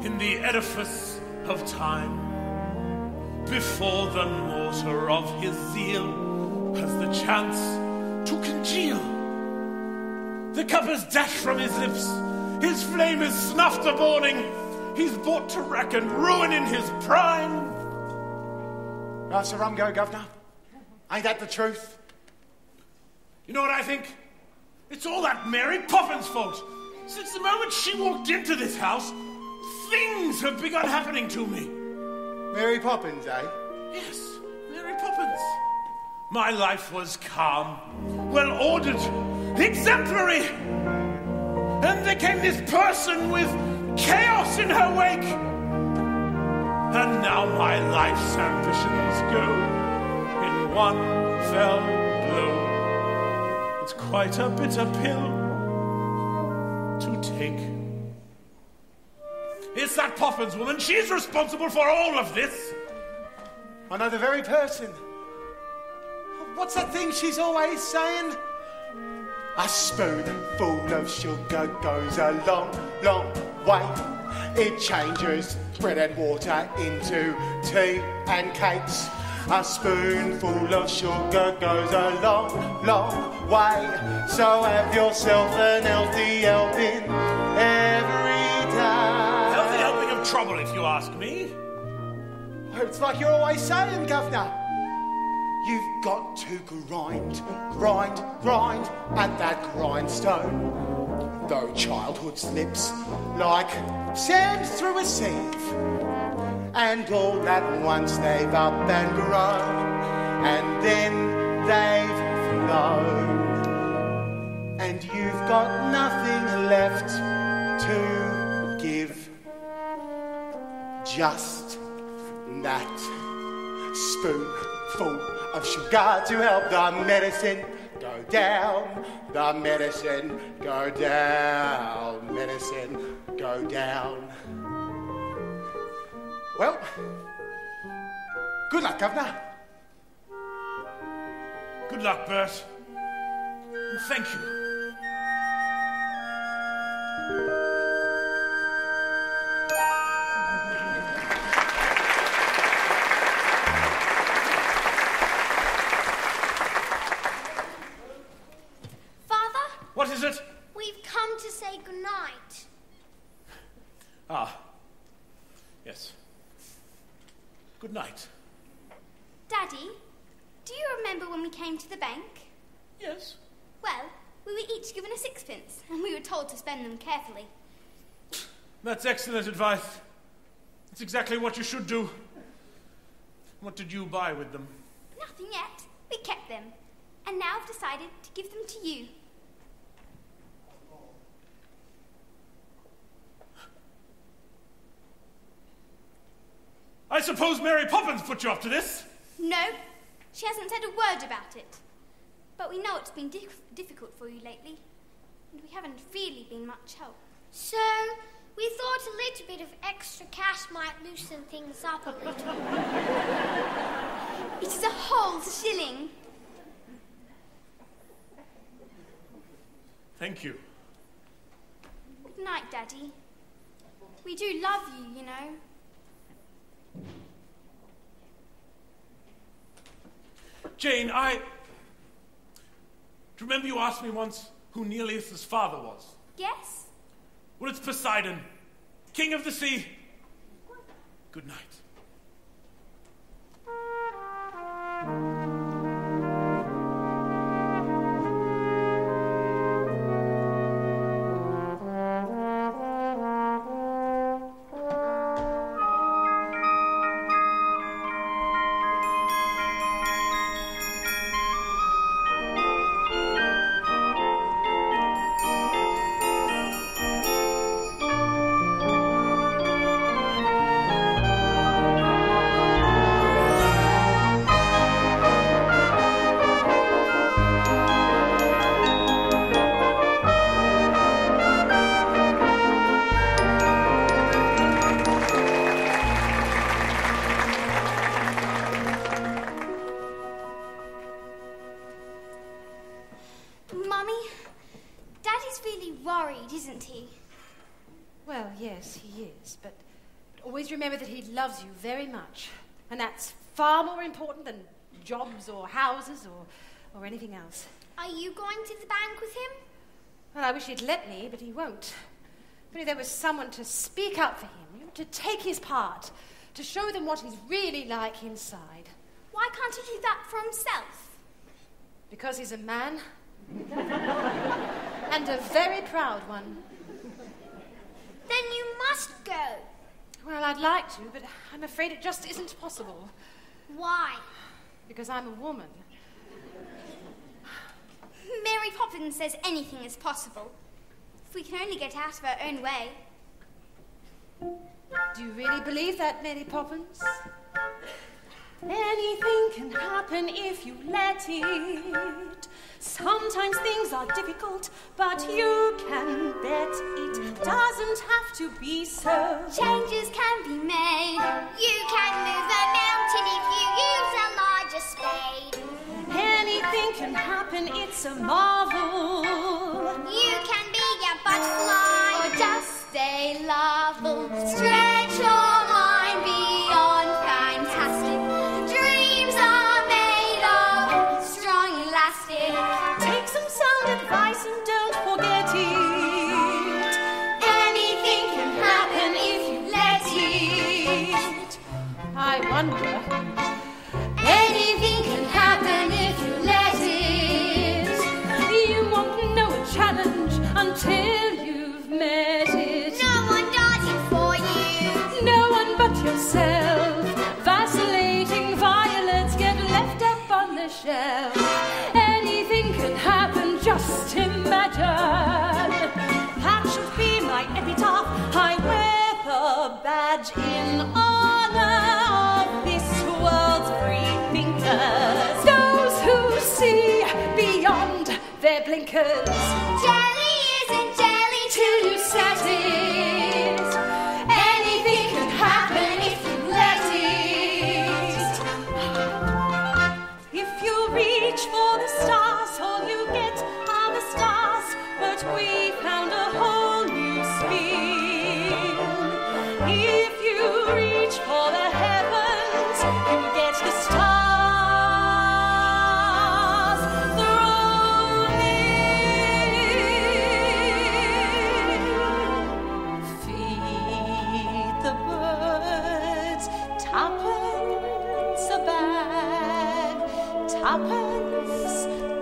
in the edifice of time. Before the mortar of his zeal has the chance to congeal, the cup is dashed from his lips, his flame is snuffed a morning, he's brought to rack and ruin in his prime. That's a rum go, Governor. Ain't that the truth? You know what I think? It's all that Mary Poppins' fault. Since the moment she walked into this house, things have begun happening to me. Mary Poppins, eh? Yes, Mary Poppins. My life was calm, well-ordered, exemplary. And there came this person with chaos in her wake. And now my life's ambitions go in one fell blow. quite a bitter pill to take. It's that Poppins woman. She's responsible for all of this. Another very person. What's that thing she's always saying? A spoonful of sugar goes a long, long way. It changes bread and water into tea and cakes. A spoonful of sugar goes a long, long way. So have yourself an healthy helping every day. Healthy helping of trouble, if you ask me. It's like you're always saying, Governor. You've got to grind, grind, grind at that grindstone. Though childhood slips like sand through a sieve. And all that once they've up and grown, and then they've flown. And you've got nothing left to give. Just that spoonful of sugar to help the medicine go down, the medicine go down, medicine go down. Well, good luck, Governor. Good luck, Bert. And thank you. Father? What is it? We've come to say goodnight. Ah. Yes. Good night. Daddy, do you remember when we came to the bank? Yes. Well, we were each given a sixpence, and we were told to spend them carefully. That's excellent advice. That's exactly what you should do. What did you buy with them? Nothing yet. We kept them. And now I've decided to give them to you. I suppose Mary Poppins put you up to this? No, she hasn't said a word about it. But we know it's been difficult for you lately, and we haven't really been much help. So, we thought a little bit of extra cash might loosen things up a little. It is a whole shilling. Thank you. Good night, Daddy. We do love you, you know. Jane, do you remember you asked me once who Neleus's father was? Yes. Well, it's Poseidon, king of the sea. Good night. Loves you very much, and that's far more important than jobs or houses or anything else. Are you going to the bank with him? Well, I wish he'd let me, but he won't. But if there was someone to speak up for him, you know, to take his part, to show them what he's really like inside. Why can't he do that for himself? Because he's a man, and a very proud one. Then you must go. Well, I'd like to, but I'm afraid it just isn't possible. Why? Because I'm a woman. Mary Poppins says anything is possible. If we can only get out of our own way. Do you really believe that, Mary Poppins? Anything can happen if you let it. Sometimes things are difficult, but you can bet it doesn't have to be so. Changes can be made. You can move a mountain if you use a larger spade. Anything can happen, it's a marvel. You can be a butterfly or just a larval. Stretch on. Anything can happen if you let it. You won't know a challenge until you've met it. No one does it for you. No one but yourself. Vacillating violets get left up on the shelf. Anything can happen, just imagine. That should be my epitaph. I wear the badge in honor. Those who see beyond their blinkers. Jelly isn't jelly till you set it. Anything can happen if you let it. If you reach for the stars, all you get are the stars. But we found a whole new spin. If you reach for the heavens, you get the stars.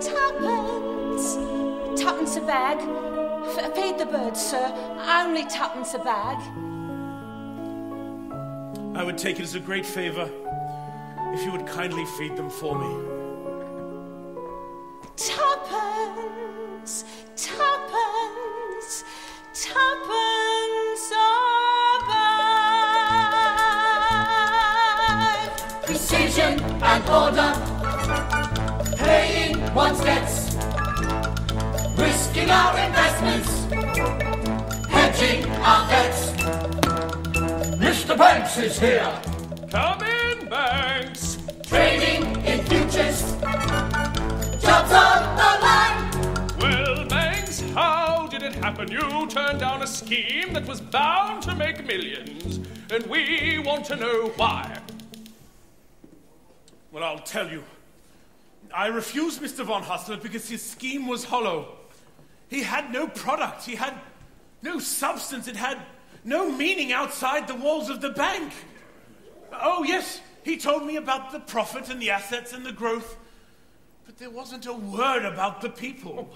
Tuppence, tuppence, tuppence a bag. Feed the birds, sir. Only tuppence a bag. I would take it as a great favour if you would kindly feed them for me. Tuppence, tuppence, tuppence a bag. Precision and order. Paying one's debts, risking our investments, hedging our bets. Mr. Banks is here. Come in, Banks. Trading in futures, jobs on the line. Well, Banks, how did it happen? You turned down a scheme that was bound to make millions, and we want to know why. Well, I'll tell you. I refused Mr. Von Hussler because his scheme was hollow. He had no product, he had no substance, it had no meaning outside the walls of the bank. Oh yes, he told me about the profit and the assets and the growth, but there wasn't a word about the people.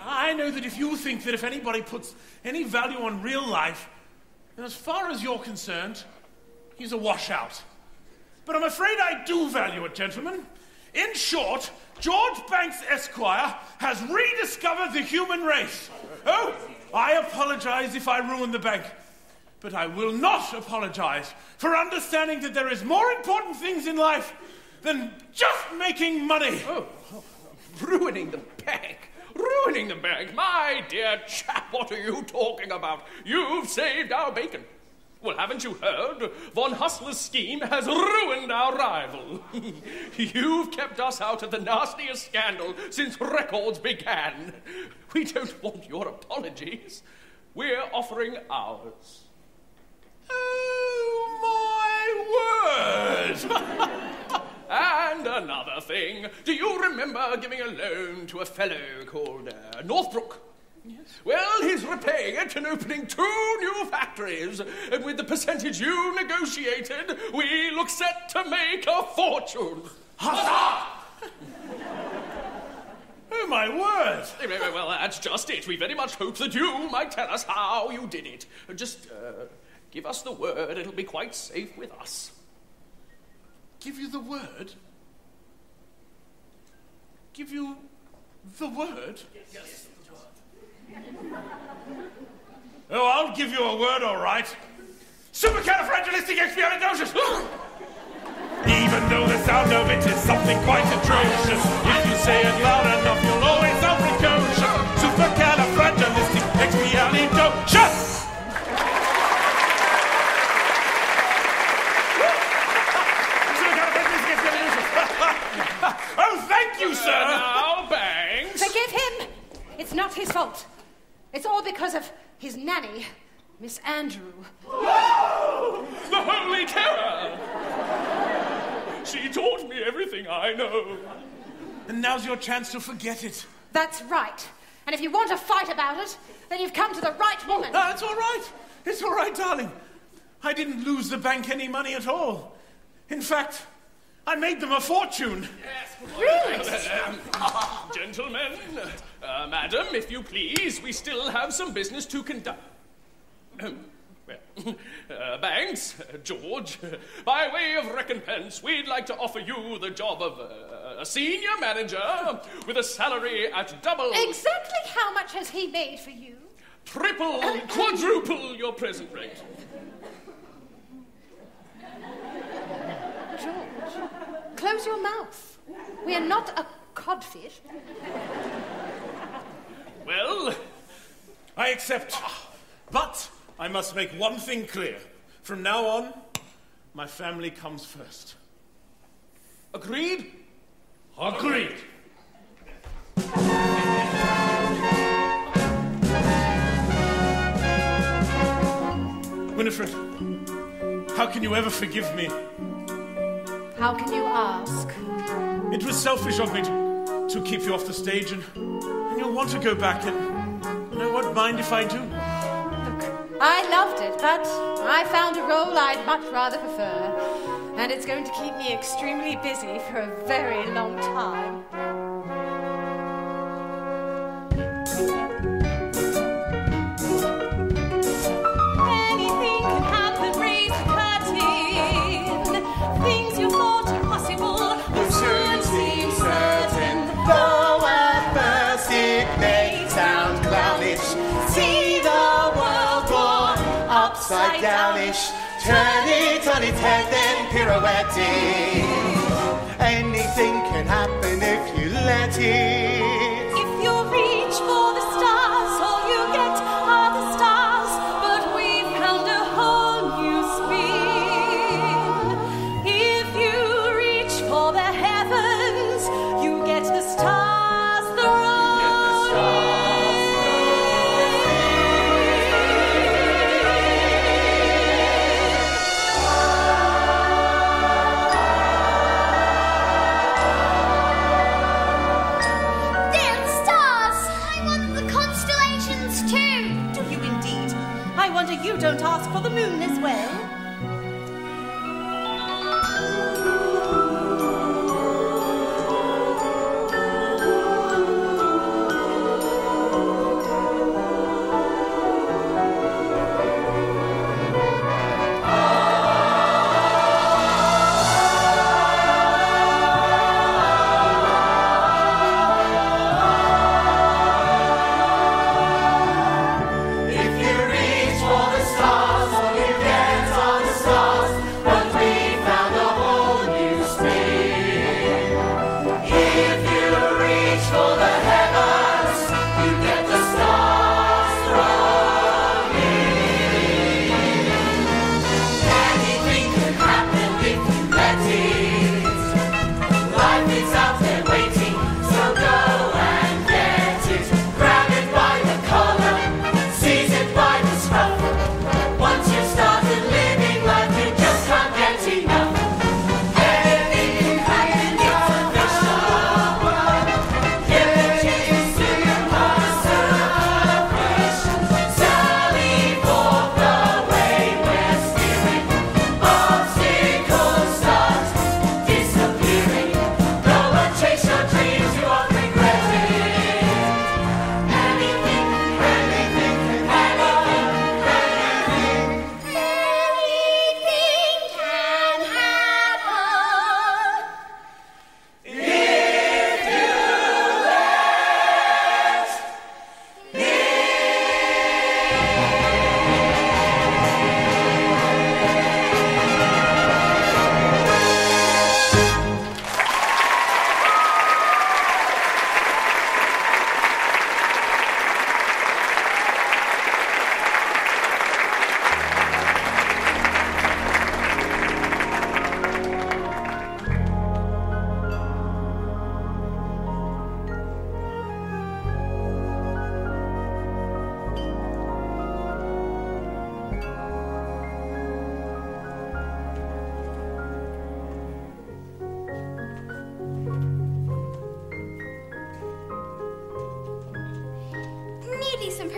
I know that if you think that if anybody puts any value on real life, then as far as you're concerned, he's a washout. But I'm afraid I do value it, gentlemen. In short, George Banks, Esquire, has rediscovered the human race. Oh, I apologize if I ruin the bank. But I will not apologize for understanding that there is more important things in life than just making money. Oh, ruining the bank. Ruining the bank. My dear chap, what are you talking about? You've saved our bacon. Well, haven't you heard? Von Hussler's scheme has ruined our rival. You've kept us out of the nastiest scandal since records began. We don't want your apologies. We're offering ours. Oh, my word! And another thing. Do you remember giving a loan to a fellow called Northbrook? Yes. Well, he's repaying it and opening 2 new factories. And with the percentage you negotiated, we look set to make a fortune. Huzzah! Oh, my word. Well, that's just it. We very much hope that you might tell us how you did it. Just give us the word. It'll be quite safe with us. Give you the word? Give you the word? Yes. Oh, I'll give you a word, all right. Supercalifragilisticexpialidocious! even though the sound of it is something quite atrocious. If you say it loud enough, you'll always sound precocious. Supercalifragilisticexpialidocious! Oh, thank you, sir! Now, Banks! Forgive him! It's not his fault. It's all because of his nanny, Miss Andrew. Whoa! The Holy Terror! She taught me everything I know. And now's your chance to forget it. That's right. And if you want to fight about it, then you've come to the right woman. No, it's all right. It's all right, darling. I didn't lose the bank any money at all. In fact, I made them a fortune. Yes. Really? Gentlemen, madam, if you please, we still have some business to conduct. Banks, George, by way of recompense, we'd like to offer you the job of a senior manager with a salary at double... Exactly how much has he made for you? Triple, quadruple your present rate. George, close your mouth. We are not a codfish. Well, I accept. But I must make one thing clear. From now on, my family comes first. Agreed? Agreed. Winifred, how can you ever forgive me? How can you ask? It was selfish of me to keep you off the stage, and you'll want to go back, and I won't mind if I do. Look, I loved it, but I found a role I'd much rather prefer, and it's going to keep me extremely busy for a very long time. Anything can happen, raise a curtain. Things you thought impossible will soon seem certain. Though at first it may sound clownish, see the world born upside downish. Turn it on its head, then pirouette it. Anything can happen if you let it. If you reach for the stars, all you get are the stars. But we've found a whole new spin. If you reach for the heavens, you get the stars thrown in. You don't ask for the moon as well. If you reach for the stars, all you get are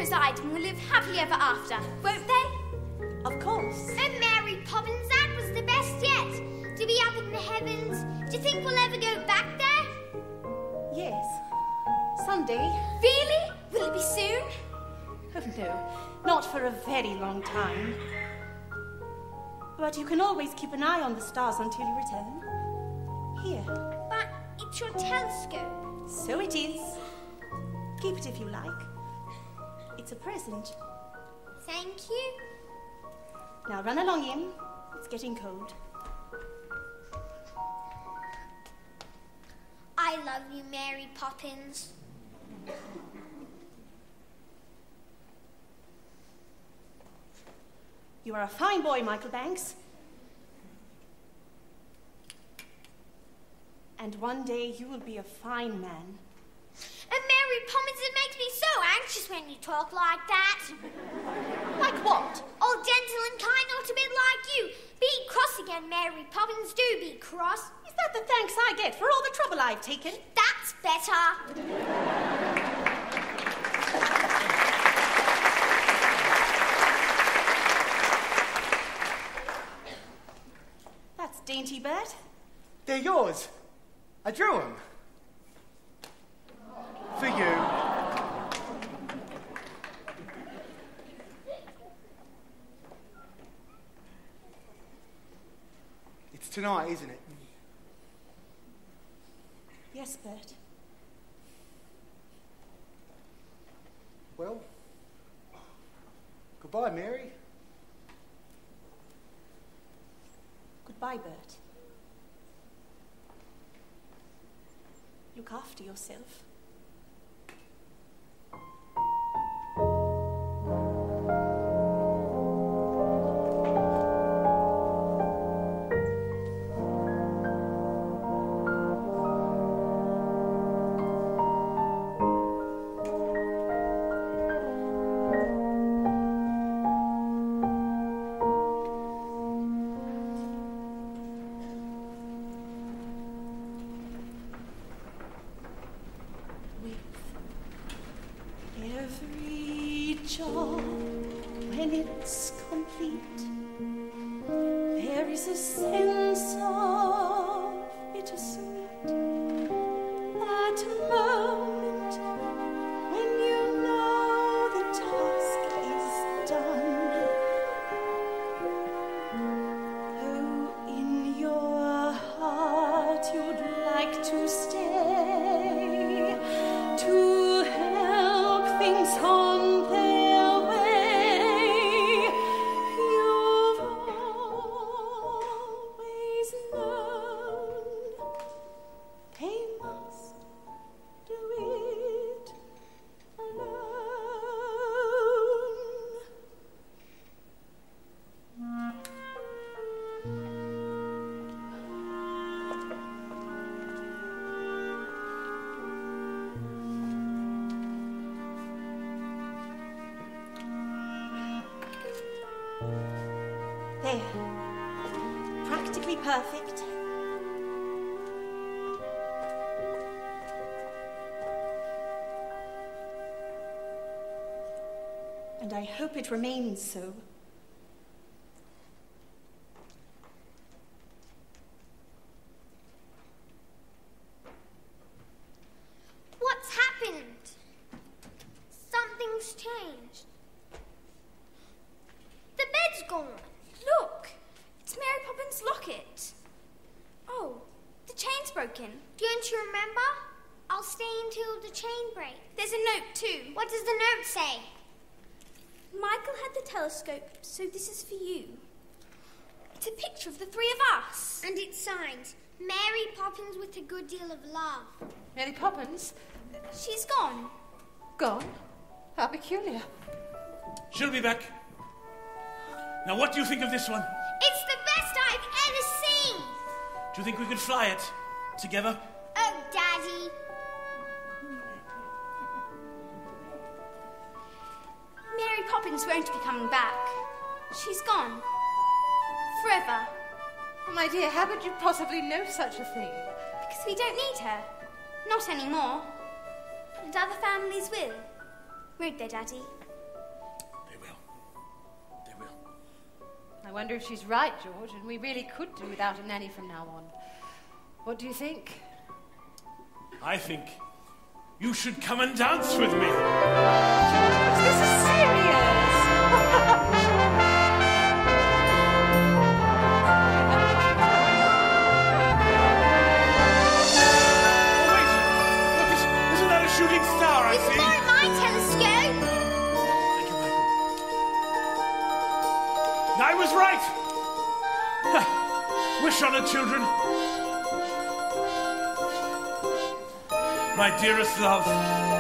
preside and will live happily ever after, won't they? Of course. Oh, Mary Poppins, that was the best yet. To be up in the heavens. Do you think we'll ever go back there? Yes. Someday. Really? Will it be soon? Oh, no. Not for a very long time. But you can always keep an eye on the stars until you return. Here. But it's your telescope. So it is. Keep it if you like. It's a present. Thank you. Now run along in. It's getting cold. I love you, Mary Poppins. You are a fine boy, Michael Banks. And one day you will be a fine man. And Mary Poppins, it makes me so anxious when you talk like that. Like what? All gentle and kind, not a bit like you. Be cross again, Mary Poppins, do be cross. Is that the thanks I get for all the trouble I've taken? That's better. That's dainty, Bert. They're yours. I drew them. For you. It's tonight, isn't it? Yes, Bert. Well, goodbye, Mary. Goodbye, Bert. Look after yourself. Practically perfect. And I hope it remains so. What's happened? Something's changed. The bed's gone. Look, it's Mary Poppins' locket. Oh, the chain's broken. Don't you remember? I'll stay until the chain breaks. There's a note too. What does the note say? Michael had the telescope, so this is for you. It's a picture of the three of us. And it's signed, Mary Poppins with a good deal of love. Mary Poppins? She's gone. Gone? How peculiar. She'll be back. Now what do you think of this one? It's the best I've ever seen! Do you think we could fly it? Together? Oh, Daddy! Mary Poppins won't be coming back. She's gone. Forever. My dear, how could you possibly know such a thing? Because we don't need her. Not anymore. And other families will. Won't they, Daddy? I wonder if she's right, George, and we really could do without a nanny from now on. What do you think? I think you should come and dance with me. George, this is serious. I was right! Wish on her, children. My dearest love.